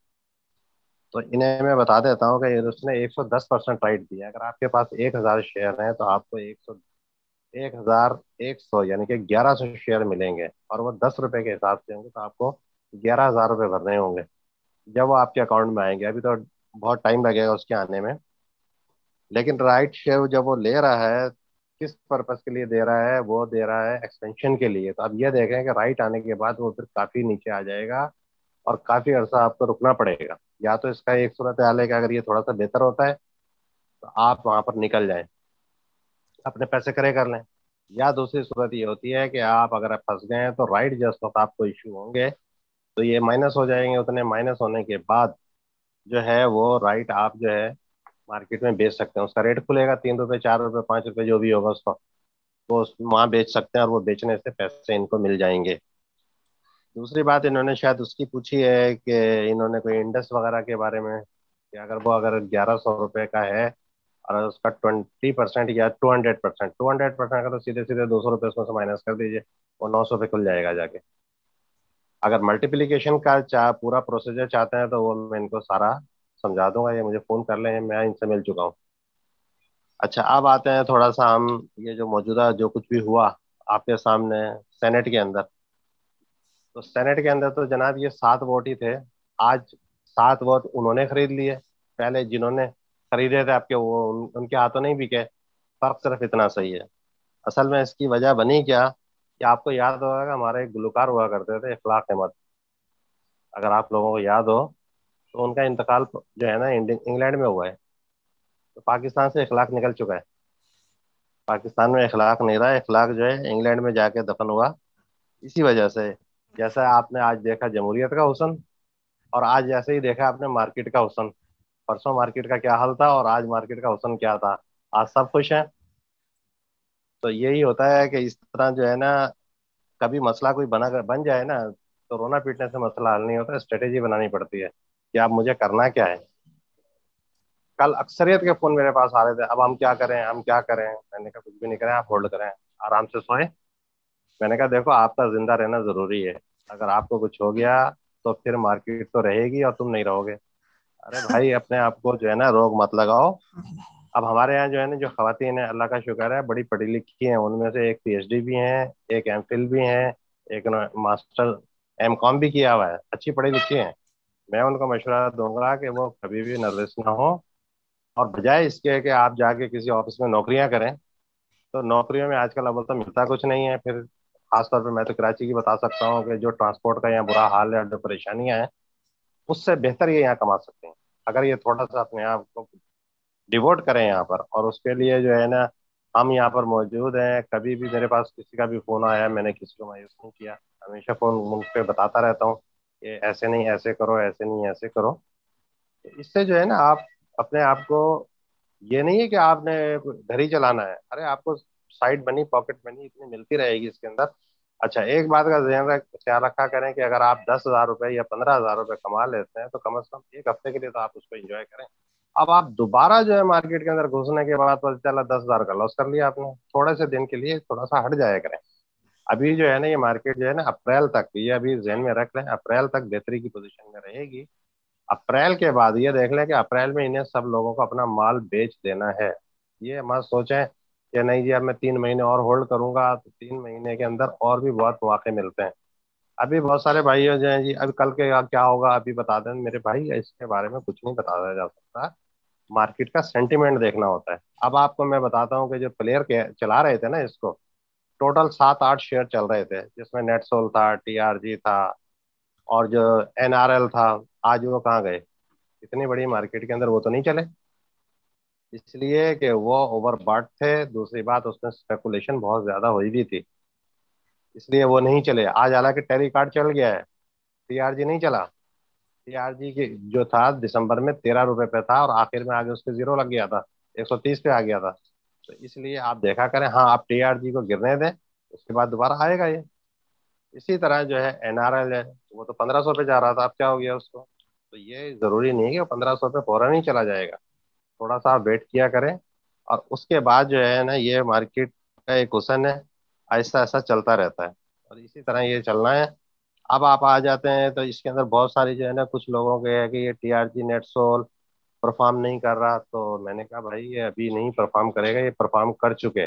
तो इन्हें मैं बता देता हूँ कि उसने 110% राइट दिया। अगर आपके पास 1000 शेयर हैं तो आपको 1100 यानी कि 1100 शेयर मिलेंगे, और वो 10 रुपये के हिसाब से होंगे, तो आपको 11,000 रुपये भरने होंगे जब वो आपके अकाउंट में आएंगे। अभी तो बहुत टाइम लगेगा उसके आने में, लेकिन राइट शेयर जब वो ले रहा है किस पर्पज़ के लिए दे रहा है, वो दे रहा है एक्सपेंशन के लिए। तो अब ये देखें कि राइट आने के बाद वो फिर काफ़ी नीचे आ जाएगा और काफ़ी अर्सा आपको रुकना पड़ेगा। या तो इसका एक सूरत हाल है कि अगर ये थोड़ा सा बेहतर होता है तो आप वहाँ पर निकल जाएं, अपने पैसे क्रय कर लें, या दूसरी सूरत ये होती है कि आप अगर फंस गए हैं तो राइट जिस वक्त आपको इशू होंगे तो ये माइनस हो जाएंगे। उतने माइनस होने के बाद जो है वो राइट आप जो है मार्केट में बेच सकते हैं। उसका रेट खुलेगा 3 रुपये, 4 रुपये, 5 रुपये जो भी होगा उसका, वो वहाँ बेच सकते हैं और वो बेचने से पैसे इनको मिल जाएंगे। दूसरी बात इन्होंने शायद उसकी पूछी है कि इन्होंने कोई इंडस वगैरह के बारे में कि अगर वो 1100 रुपये का है और उसका 20% या 200% का, तो सीधे सीधे 200 रुपये उसमें से माइनस कर दीजिए, वो 900 पे खुल जाएगा जाके। अगर मल्टीप्लीकेशन का पूरा प्रोसीजर चाहते हैं तो वो मैं इनको सारा समझा दूंगा, ये मुझे फ़ोन कर लें, मैं इनसे मिल चुका हूँ। अच्छा, अब आते हैं थोड़ा सा हम ये जो मौजूदा जो कुछ भी हुआ आपके सामने सेनेट के अंदर, तो सेनेट के अंदर तो जनाब ये 7 वोट ही थे, आज 7 वोट उन्होंने खरीद लिए। पहले जिन्होंने खरीदे थे आपके वो उनके हाथों नहीं बिके, फ़र्क सिर्फ इतना सही है। असल में इसकी वजह बनी क्या कि आपको याद होगा कि हमारे एक गुलकार हुआ करते थे इखलाक अहमद, अगर आप लोगों को याद हो, तो उनका इंतकाल जो है ना इंग्लैंड में हुआ है। तो पाकिस्तान से इखलाक निकल चुका है, पाकिस्तान में इखलाक नहीं रहा, इखलाक जो है इंग्लैंड में जाके दफन हुआ। इसी वजह से जैसा आपने आज देखा जमहूरियत का हुसन, और आज जैसे ही देखा आपने मार्केट का हुसन, परसों मार्केट का क्या हाल था और आज मार्केट का हुसन क्या था, आज सब खुश हैं। तो यही होता है कि इस तरह जो है ना कभी मसला कोई बन जाए ना तो रोना पीटने से मसला हल नहीं होता, स्ट्रेटेजी बनानी पड़ती है कि आप मुझे करना क्या है। कल अक्सरियत के फ़ोन मेरे पास आ रहे थे, अब हम क्या करें, हम क्या करें। मैंने कहा कुछ भी नहीं करें, आप होल्ड करें, आराम से सोएं। मैंने कहा देखो आपका ज़िंदा रहना ज़रूरी है, अगर आपको कुछ हो गया तो फिर मार्केट तो रहेगी और तुम नहीं रहोगे। अरे भाई अपने आप को जो है ना रोग मत लगाओ। अब हमारे यहाँ जो है ना जो ख़वातीन हैं अल्लाह का शुक्र है बड़ी पढ़ी लिखी हैं, उनमें से एक PhD भी हैं, एक MPhil भी हैं, एक मास्टर MCOM भी किया हुआ है, अच्छी पढ़ी लिखी हैं। मैं उनको मशवरा दूंगा कि वो कभी भी नर्वस ना हो, और बजाय इसके कि आप जाके किसी ऑफिस में नौकरियां करें, तो नौकरियों में आजकल अब तो मिलता कुछ नहीं है। फिर खासतौर पर मैं तो कराची की बता सकता हूँ कि जो ट्रांसपोर्ट का यहाँ बुरा हाल है और जो परेशानियाँ हैं, उससे बेहतर ये यहाँ कमा सकते हैं अगर ये थोड़ा सा अपने आप को डिवोट करें यहाँ पर। और उसके लिए जो है ना हम यहाँ पर मौजूद हैं, कभी भी मेरे पास किसी का भी फ़ोन आया मैंने किसी को मायूस नहीं किया, हमेशा फ़ोन पे बताता रहता हूँ ये ऐसे नहीं ऐसे करो, ऐसे नहीं ऐसे करो। तो इससे जो है ना आप अपने आप को, ये नहीं है कि आपने घर ही चलाना है, अरे आपको साइड बनी पॉकेट बनी इतनी मिलती रहेगी इसके अंदर। अच्छा एक बात का ध्यान ख्याल रखा करें कि अगर आप 10,000 रुपये या 15,000 रुपये कमा लेते हैं तो कम से कम एक हफ्ते के लिए तो आप उसको एंजॉय करें। अब आप दोबारा जो है मार्केट के अंदर घुसने के बाद पता चला 10,000 का लॉस कर लिया आपने, थोड़े से दिन के लिए थोड़ा सा हट जाया करें। अभी जो है ना ये मार्केट जो है ना अप्रैल तक, ये अभी जहन में रख लें, अप्रैल तक बेहतरी की पोजीशन में रहेगी। अप्रैल के बाद ये देख लें कि अप्रैल में इन्हें सब लोगों को अपना माल बेच देना है। ये मत सोचें कि नहीं जी अब मैं 3 महीने और होल्ड करूंगा, तो 3 महीने के अंदर और भी बहुत मौके मिलते हैं। अभी बहुत सारे भाई हो जाए जी अब कल के क्या होगा अभी बता दें, मेरे भाई इसके बारे में कुछ नहीं बताया जा सकता। मार्केट का सेंटिमेंट देखना होता है। अब आपको मैं बताता हूँ कि जो प्लेयर के चला रहे थे ना इसको, टोटल 7-8 शेयर चल रहे थे, जिसमें नेटसोल था, टीआरजी था और जो एनआरएल था। आज वो कहाँ गए? इतनी बड़ी मार्केट के अंदर वो तो नहीं चले, इसलिए कि वो ओवरबॉट थे। दूसरी बात, उसमें स्पेकुलेशन बहुत ज़्यादा हुई भी थी, इसलिए वो नहीं चले। आज हालांकि टेली कार्ड चल गया है, टीआरजी नहीं चला। टीआरजी के जो था दिसंबर में 13 रुपए पे था और आखिर में आगे उसके जीरो लग गया था, 130 पे आ गया था। तो इसलिए आप देखा करें, हाँ आप टीआरजी को गिरने दें, उसके बाद दोबारा आएगा ये। इसी तरह जो है एनआरएल है, वो तो 1500 पे जा रहा था, अब क्या हो गया उसको? तो ये जरूरी नहीं है कि 1500 पे फौरन ही चला जाएगा, थोड़ा सा वेट किया करें। और उसके बाद जो है ना, ये मार्केट का एक क्वेश्चन है, ऐसा ऐसा चलता रहता है और इसी तरह ये चलना है। अब आप आ जाते हैं तो इसके अंदर बहुत सारी जो है ना, कुछ लोगों के है कि ये टीआरजी नेटसोल परफॉर्म नहीं कर रहा, तो मैंने कहा भाई ये अभी नहीं परफॉर्म करेगा, ये परफॉर्म कर चुके।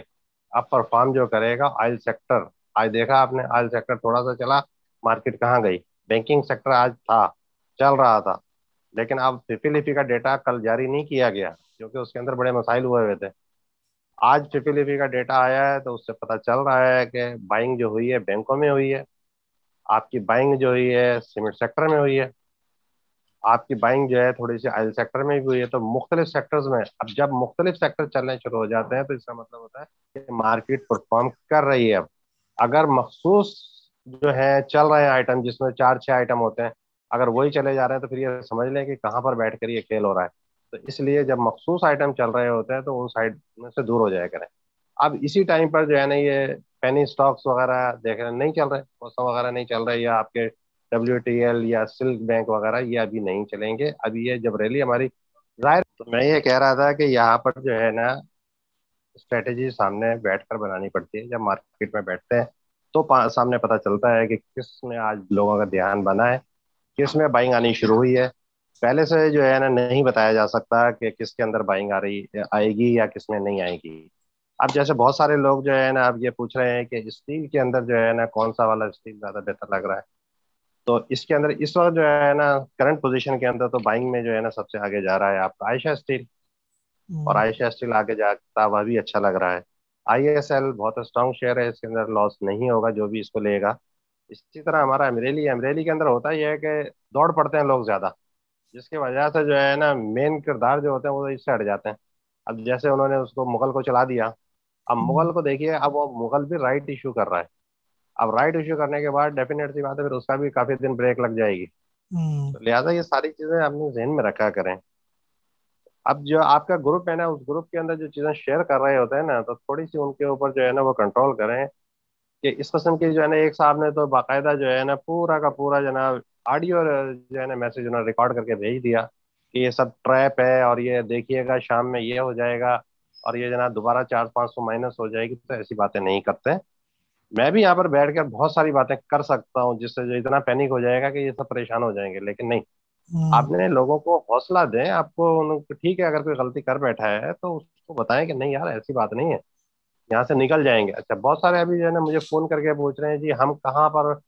अब परफॉर्म जो करेगा ऑयल सेक्टर, आज देखा आपने ऑयल सेक्टर थोड़ा सा चला, मार्केट कहाँ गई? बैंकिंग सेक्टर आज था, चल रहा था, लेकिन अब फिफिलिफी का डेटा कल जारी नहीं किया गया क्योंकि उसके अंदर बड़े मसाइल हुए थे। आज फिफिलिफी का डेटा आया है तो उससे पता चल रहा है कि बाइंग जो हुई है बैंकों में हुई है, आपकी बाइंग जो हुई है सीमेंट सेक्टर में हुई है, आपकी बाइंग जो है थोड़ी सी आयल सेक्टर में भी हुई है। तो मुख्तलिफ सेक्टर्स में, अब जब मुख्तलिफ सेक्टर चलने शुरू हो जाते हैं तो इसका मतलब होता है कि मार्केट परफॉर्म कर रही है। अब अगर मखसूस जो है चल रहे हैं आइटम, जिसमें 4-6 आइटम होते हैं, अगर वही चले जा रहे हैं तो फिर ये समझ लें कि कहाँ पर बैठ कर ये खेल हो रहा है। तो इसलिए जब मखसूस आइटम चल रहे होते हैं तो उन साइड में से दूर हो जाया करें। अब इसी टाइम पर जो है ना, ये पेनी स्टॉक्स वगैरह देख रहे हैं, नहीं चल रहे, कोसा वगैरह नहीं चल रहे, या आपके WTL या सिल्क बैंक वगैरह, ये अभी नहीं चलेंगे। अभी ये जब रैली हमारी जाहिर, तो मैं ये कह रहा था कि यहाँ पर जो है ना, स्ट्रेटेजी सामने बैठकर बनानी पड़ती है। जब मार्केट में बैठते हैं तो सामने पता चलता है कि किस में आज लोगों का ध्यान बना है, किस में बाइंग आनी शुरू हुई है। पहले से जो है ना नहीं बताया जा सकता कि किसके अंदर बाइंग आएगी या किसमें नहीं आएगी। अब जैसे बहुत सारे लोग जो है ना अब ये पूछ रहे हैं कि स्टील के अंदर जो है ना कौन सा वाला स्टील ज़्यादा बेहतर लग रहा है। तो इसके अंदर इस वक्त जो है ना करंट पोजीशन के अंदर तो बाइंग में जो है ना सबसे आगे जा रहा है आपका आयशा स्टील, और आयशा स्टील आगे जाता हुआ भी अच्छा लग रहा है। ISL बहुत स्ट्रांग शेयर है, इसके अंदर लॉस नहीं होगा जो भी इसको लेगा। इसी तरह हमारा अमरेली के अंदर होता ही है कि दौड़ पड़ते हैं लोग ज़्यादा, जिसकी वजह से जो है ना मेन किरदार जो होते हैं वो इससे हट जाते हैं। अब जैसे उन्होंने उसको मुगल को चला दिया, अब मुगल को देखिए, अब वो मुगल भी राइट इशू कर रहा है। अब राइट इशू करने के बाद डेफिनेट सी बात है फिर उसका भी काफी दिन ब्रेक लग जाएगी। तो लिहाजा ये सारी चीजें अपने जहन में रखा करें। अब जो आपका ग्रुप है ना, उस ग्रुप के अंदर जो चीजें शेयर कर रहे होते हैं ना, तो थोड़ी सी उनके ऊपर जो है ना वो कंट्रोल करें कि इस किस्म की जो है ना, एक साहब ने तो बाकायदा जो है ना पूरा का पूरा जनाब ऑडियो जो है ना मैसेज उन्होंने रिकॉर्ड करके भेज दिया कि ये सब ट्रैप है और ये देखिएगा शाम में ये हो जाएगा और ये जना दोबारा 400-500 माइनस हो जाएगी। तो ऐसी बातें नहीं करते। मैं भी यहाँ पर बैठ कर बहुत सारी बातें कर सकता हूँ जिससे जो इतना पैनिक हो जाएगा कि ये सब परेशान हो जाएंगे, लेकिन नहीं, आपने लोगों को हौसला दें। आपको उनको ठीक है, अगर कोई गलती कर बैठा है तो उसको बताएं कि नहीं यार ऐसी बात नहीं है, यहाँ से निकल जाएंगे। अच्छा, बहुत सारे अभी जो है ना मुझे फ़ोन करके पूछ रहे हैं जी हम कहाँ पर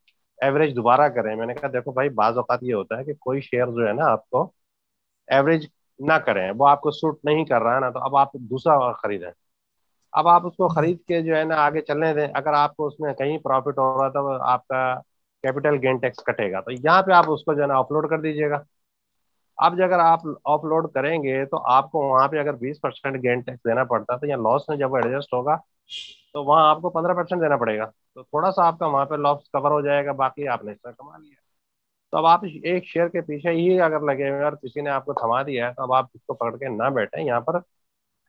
एवरेज दोबारा करें। मैंने कहा देखो भाई, बाज़ औक़ात ये होता है कि कोई शेयर जो है ना आपको एवरेज ना करें, वो आपको सूट नहीं कर रहा है ना, तो अब आप दूसरा खरीदें। अब आप उसको खरीद के जो है ना आगे चलने दें। अगर आपको उसमें कहीं प्रॉफिट हो रहा था तो आपका कैपिटल गेन टैक्स कटेगा, तो यहाँ पे आप उसको जो है ना ऑफलोड कर दीजिएगा। अब अगर आप ऑफलोड करेंगे तो आपको वहाँ पे अगर 20% गेन टैक्स देना पड़ता तो यहाँ लॉस में जब वो एडजस्ट होगा तो वहाँ आपको 15% देना पड़ेगा, तो थोड़ा सा आपका वहाँ पे लॉस कवर हो जाएगा, बाकी आपने इसमें कमा लिया। तो अब आप एक शेयर के पीछे ही अगर लगे हुए और किसी ने आपको थमा दिया है तो अब आप इसको पकड़ के ना बैठे। यहाँ पर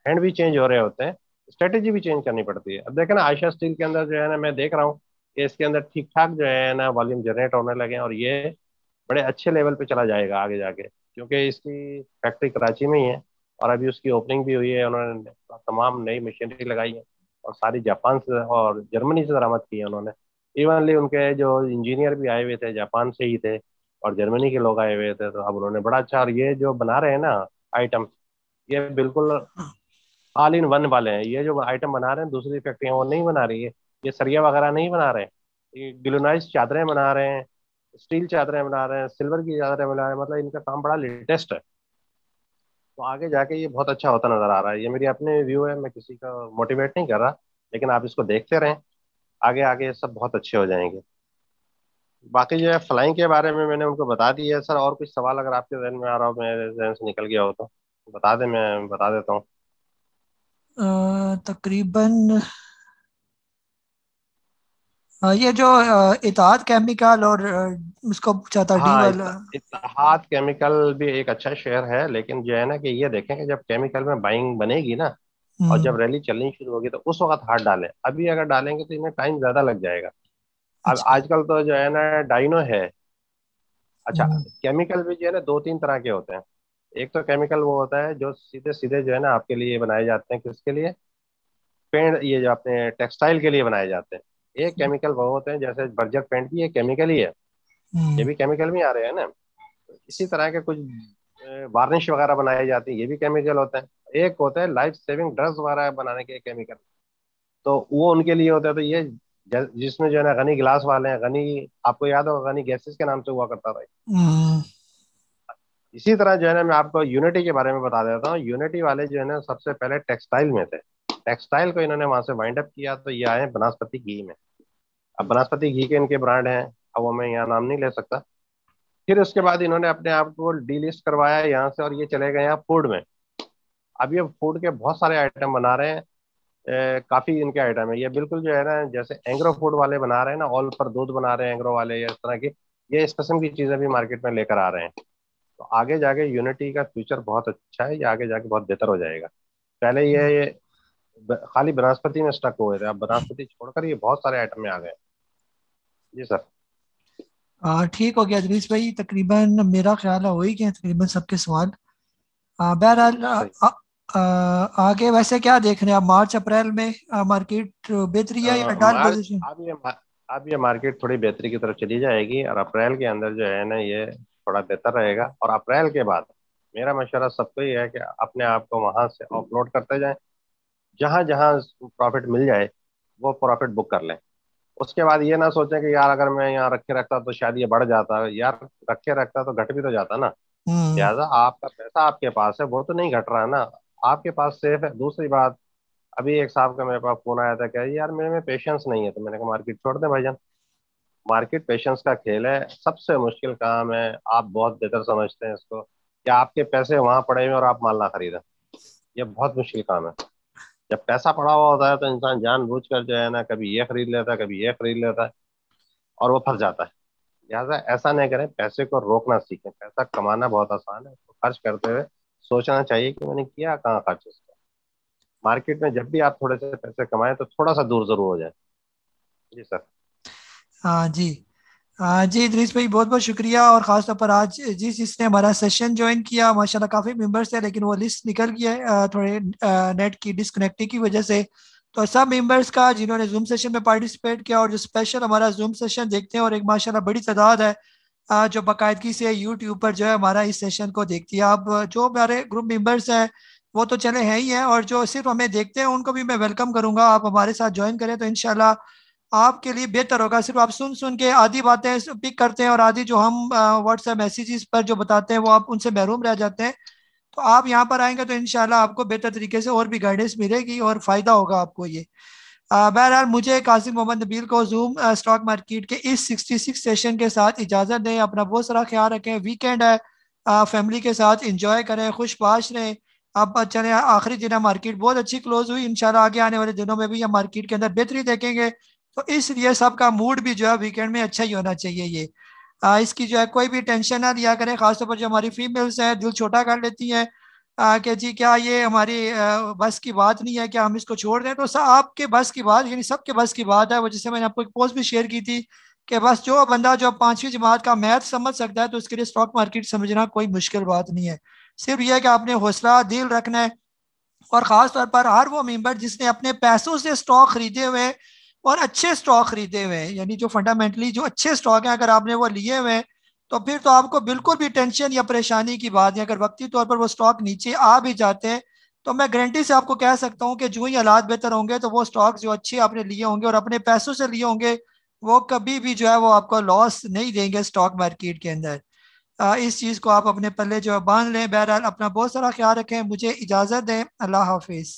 हैंड भी चेंज हो रहे होते हैं, स्ट्रेटेजी भी चेंज करनी पड़ती है। अब देखें ना आयशा स्टील के अंदर जो है ना मैं देख रहा हूँ कि इसके अंदर ठीक ठाक जो है ना वॉल्यूम जनरेट होने लगे और ये बड़े अच्छे लेवल पे चला जाएगा आगे जाके, क्योंकि इसकी फैक्ट्री कराची में ही है और अभी उसकी ओपनिंग भी हुई है। उन्होंने तमाम नई मशीनरी लगाई है और सारी जापान से और जर्मनी से दरामद की है उन्होंने। इवनली उनके जो इंजीनियर भी आए हुए थे जापान से ही थे और जर्मनी के लोग आए हुए थे, तो अब उन्होंने बड़ा अच्छा। और ये जो बना रहे हैं ना आइटम, ये बिल्कुल ऑल इन वन वाले हैं। ये जो आइटम बना रहे हैं दूसरी फैक्ट्रियाँ वो नहीं बना रही है, ये सरिया वगैरह नहीं बना रहे हैं, ये ग्लूनाइज चादरें बना रहे हैं, स्टील चादरें बना रहे हैं, सिल्वर की चादरें बना रहे हैं, मतलब इनका काम बड़ा लेटेस्ट है। तो आगे जाके ये बहुत अच्छा होता नजर आ रहा है। ये मेरी अपने व्यू है, मैं किसी का मोटिवेट नहीं कर रहा, लेकिन आप इसको देखते रहें, आगे आगे सब बहुत अच्छे हो जाएंगे। बाकी जो है फ्लाइंग के बारे में मैंने उनको बता दिया है सर। और कुछ सवाल अगर आपके जहन में आ रहा हो, मेरे जहन से निकल गया हो तो बता दें, मैं बता देता हूँ। तकरीबन ये जो इताद केमिकल और उसको पूछा था, इताद केमिकल भी एक अच्छा शेयर है, लेकिन जो है ना कि ये देखें कि जब केमिकल में बाइंग बनेगी ना और जब रैली चलनी शुरू होगी तो उस वक्त हाथ डालें। अभी अगर डालेंगे तो इन्हें टाइम ज्यादा लग जाएगा। अब आजकल तो जो है ना डाइनो है। अच्छा, केमिकल भी जो है ना 2-3 तरह के होते हैं। एक तो केमिकल वो होता है जो सीधे सीधे जो है ना आपके लिए बनाए जाते हैं, किसके लिए, पेंट, ये जो आपने टेक्सटाइल के लिए बनाए जाते हैं। एक केमिकल वो होते हैं जैसे बर्जर पेंट भी एक केमिकल ही है, ये भी केमिकल में आ रहे हैं ना। इसी तरह के कुछ वार्निश वगैरह बनाई जाती है, ये भी केमिकल होते हैं। एक होता है लाइफ सेविंग ड्रग्स वगैरह बनाने के केमिकल, तो वो उनके लिए होता है। तो ये जिसमें जो है ना गनी गिलास वाले हैं, गनी आपको याद होगा, गनी गैसेस के नाम से हुआ करता था। इसी तरह जो है ना मैं आपको यूनिटी के बारे में बता देता हूँ। यूनिटी वाले जो है ना सबसे पहले टेक्सटाइल में थे, टेक्सटाइल को इन्होंने वहां से वाइंड अप किया, तो ये आए बनास्पति घी में। अब बनास्पति घी के इनके ब्रांड हैं, अब वो मैं यहाँ नाम नहीं ले सकता। फिर उसके बाद इन्होंने अपने आप को डीलिस्ट करवाया यहाँ से और ये चले गए यहाँ फूड में। अब ये फूड के बहुत सारे आइटम बना रहे हैं, काफी इनके आइटम है। ये बिल्कुल जो है ना जैसे एंग्रो फूड वाले बना रहे हैं ना, ऑल पर दूध बना रहे हैं एंग्रो वाले, या इस तरह की, ये इस किस्म की चीजें भी मार्केट में लेकर आ रहे हैं। तो आगे जाके यूनिटी का फ्यूचर बहुत अच्छा है, ये आगे जाके बहुत बेहतर हो जाएगा। पहले ये खाली वनस्पति में स्टक हुए थे, अब वनस्पति छोड़कर ये बहुत सारे आइटम में आ गए। जी सर, ठीक हो गया इदरीस भाई। तकरीबन मेरा ख्याल हो ही गया तकरीबन सबके सवाल। बहरहाल आगे वैसे क्या देख रहे हैं आप, मार्च अप्रैल में मार्केट बेहतरी है या डाउन पोजीशन? अब ये मार्केट थोड़ी बेहतरी की तरफ चली जाएगी और अप्रैल के अंदर जो है ना ये थोड़ा बेहतर रहेगा। और अप्रैल के बाद मेरा मशवरा सबको ये है कि अपने आप को वहाँ से अपलोड करते जाएं, जहाँ जहाँ प्रॉफिट मिल जाए वो प्रॉफिट बुक कर लें। उसके बाद ये ना सोचें कि यार अगर मैं यहाँ रखे रखता तो शायद ये बढ़ जाता, यार रखे रखता तो घट भी तो जाता ना। लिहाजा आपका पैसा आपके पास है, वो तो नहीं घट रहा ना, आपके पास सेफ है। दूसरी बात, अभी एक साहब का मेरे पास फोन आया था, क्या यार मेरे में पेशेंस नहीं है, तो मैंने कहा मार्केट छोड़ दें भाईजान, मार्केट पेशेंस का खेल है, सबसे मुश्किल काम है। आप बहुत बेहतर समझते हैं इसको कि आपके पैसे वहाँ पड़े हुए और आप माल ना खरीदें, यह बहुत मुश्किल काम है। जब पैसा पड़ा हुआ होता है तो इंसान जानबूझकर जो है ना कभी ये खरीद लेता है, कभी ये खरीद लेता है और वो फंस जाता है। लिहाजा ऐसा नहीं करें, पैसे को रोकना सीखें। पैसा कमाना बहुत आसान है, उसको खर्च करते हुए सोचना चाहिए कि मैंने किया कहाँ खर्च इसका। मार्केट में जब भी आप थोड़े से पैसे कमाएं तो थोड़ा सा दूर जरूर हो जाए। जी सर, हाँ जी, हाँ जी इदरीस भाई बहुत बहुत शुक्रिया। और ख़ास तौर पर आज जिसने हमारा सेशन ज्वाइन किया, माशाल्लाह काफ़ी मेंबर्स थे, लेकिन वो लिस्ट निकल गई है थोड़े नेट की डिस्कनेक्टिंग की वजह से। तो सब मेंबर्स का जिन्होंने जूम सेशन में पार्टिसिपेट किया और जो स्पेशल हमारा जूम सेशन देखते हैं, और एक माशाल्लाह बड़ी तादाद है जो बाकायदगी से यूट्यूब पर जो है हमारा इस सेशन को देखती है। अब जो हमारे ग्रुप मेंबर्स हैं वो तो चले हैं ही हैं, और जो सिर्फ हमें देखते हैं उनको भी मैं वेलकम करूंगा, आप हमारे साथ ज्वाइन करें तो इंशाल्लाह आपके लिए बेहतर होगा। सिर्फ आप सुन सुन के आधी बातें पिक करते हैं और आधी जो हम व्हाट्सएप मैसेजेस पर जो बताते हैं वो आप उनसे महरूम रह जाते हैं। तो आप यहाँ पर आएंगे तो इंशाल्लाह आपको बेहतर तरीके से और भी गाइडेंस मिलेगी और फ़ायदा होगा आपको ये। बहरहाल मुझे काज़ी मोहम्मद नबील को जूम स्टॉक मार्केट के इस 66 सेशन के साथ इजाज़त दें। अपना बहुत सारा ख्याल रखें, वीकेंड है, फैमिली के साथ एंजॉय करें, खुशबाश रहें। अब चलें, आखिरी दिन मार्केट बहुत अच्छी क्लोज हुई, इंशाल्लाह आगे आने वाले दिनों में भी हम मार्केट के अंदर बेहतरी देखेंगे। तो इसलिए सबका मूड भी जो है वीकेंड में अच्छा ही होना चाहिए। ये इसकी जो है कोई भी टेंशन ना लिया करें, ख़ासतौर पर जो हमारी फीमेल्स हैं दिल छोटा कर लेती हैं कि जी क्या ये हमारी बस की बात नहीं है, क्या हम इसको छोड़ दें। तो आपके बस की बात, यानी सबके बस की बात है। वो जिससे मैंने आपको एक पोस्ट भी शेयर की थी कि बस जो बंदा जो 5वीं जमात का मैथ समझ सकता है तो उसके लिए स्टॉक मार्केट समझना कोई मुश्किल बात नहीं है। सिर्फ यह है कि आपने हौसला दिल रखना है, और ख़ास तौर पर हर वो मेम्बर जिसने अपने पैसों से स्टॉक खरीदे हुए और अच्छे स्टॉक खरीदे हुए हैं, यानी जो फंडामेंटली जो अच्छे स्टॉक हैं, अगर आपने वो लिए हुए हैं तो फिर तो आपको बिल्कुल भी टेंशन या परेशानी की बात नहीं। अगर वक्ती तौर पर वो स्टॉक नीचे आ भी जाते हैं तो मैं गारंटी से आपको कह सकता हूं कि जो ही हालात बेहतर होंगे तो वो स्टॉक जो अच्छे आपने लिए होंगे और अपने पैसों से लिए होंगे वो कभी भी जो है वो आपको लॉस नहीं देंगे स्टॉक मार्केट के अंदर। इस चीज़ को आप अपने पल्ले जो है बांध लें। बहरहाल अपना बहुत सारा ख्याल रखें, मुझे इजाज़त दें, अल्लाह हाफिज़।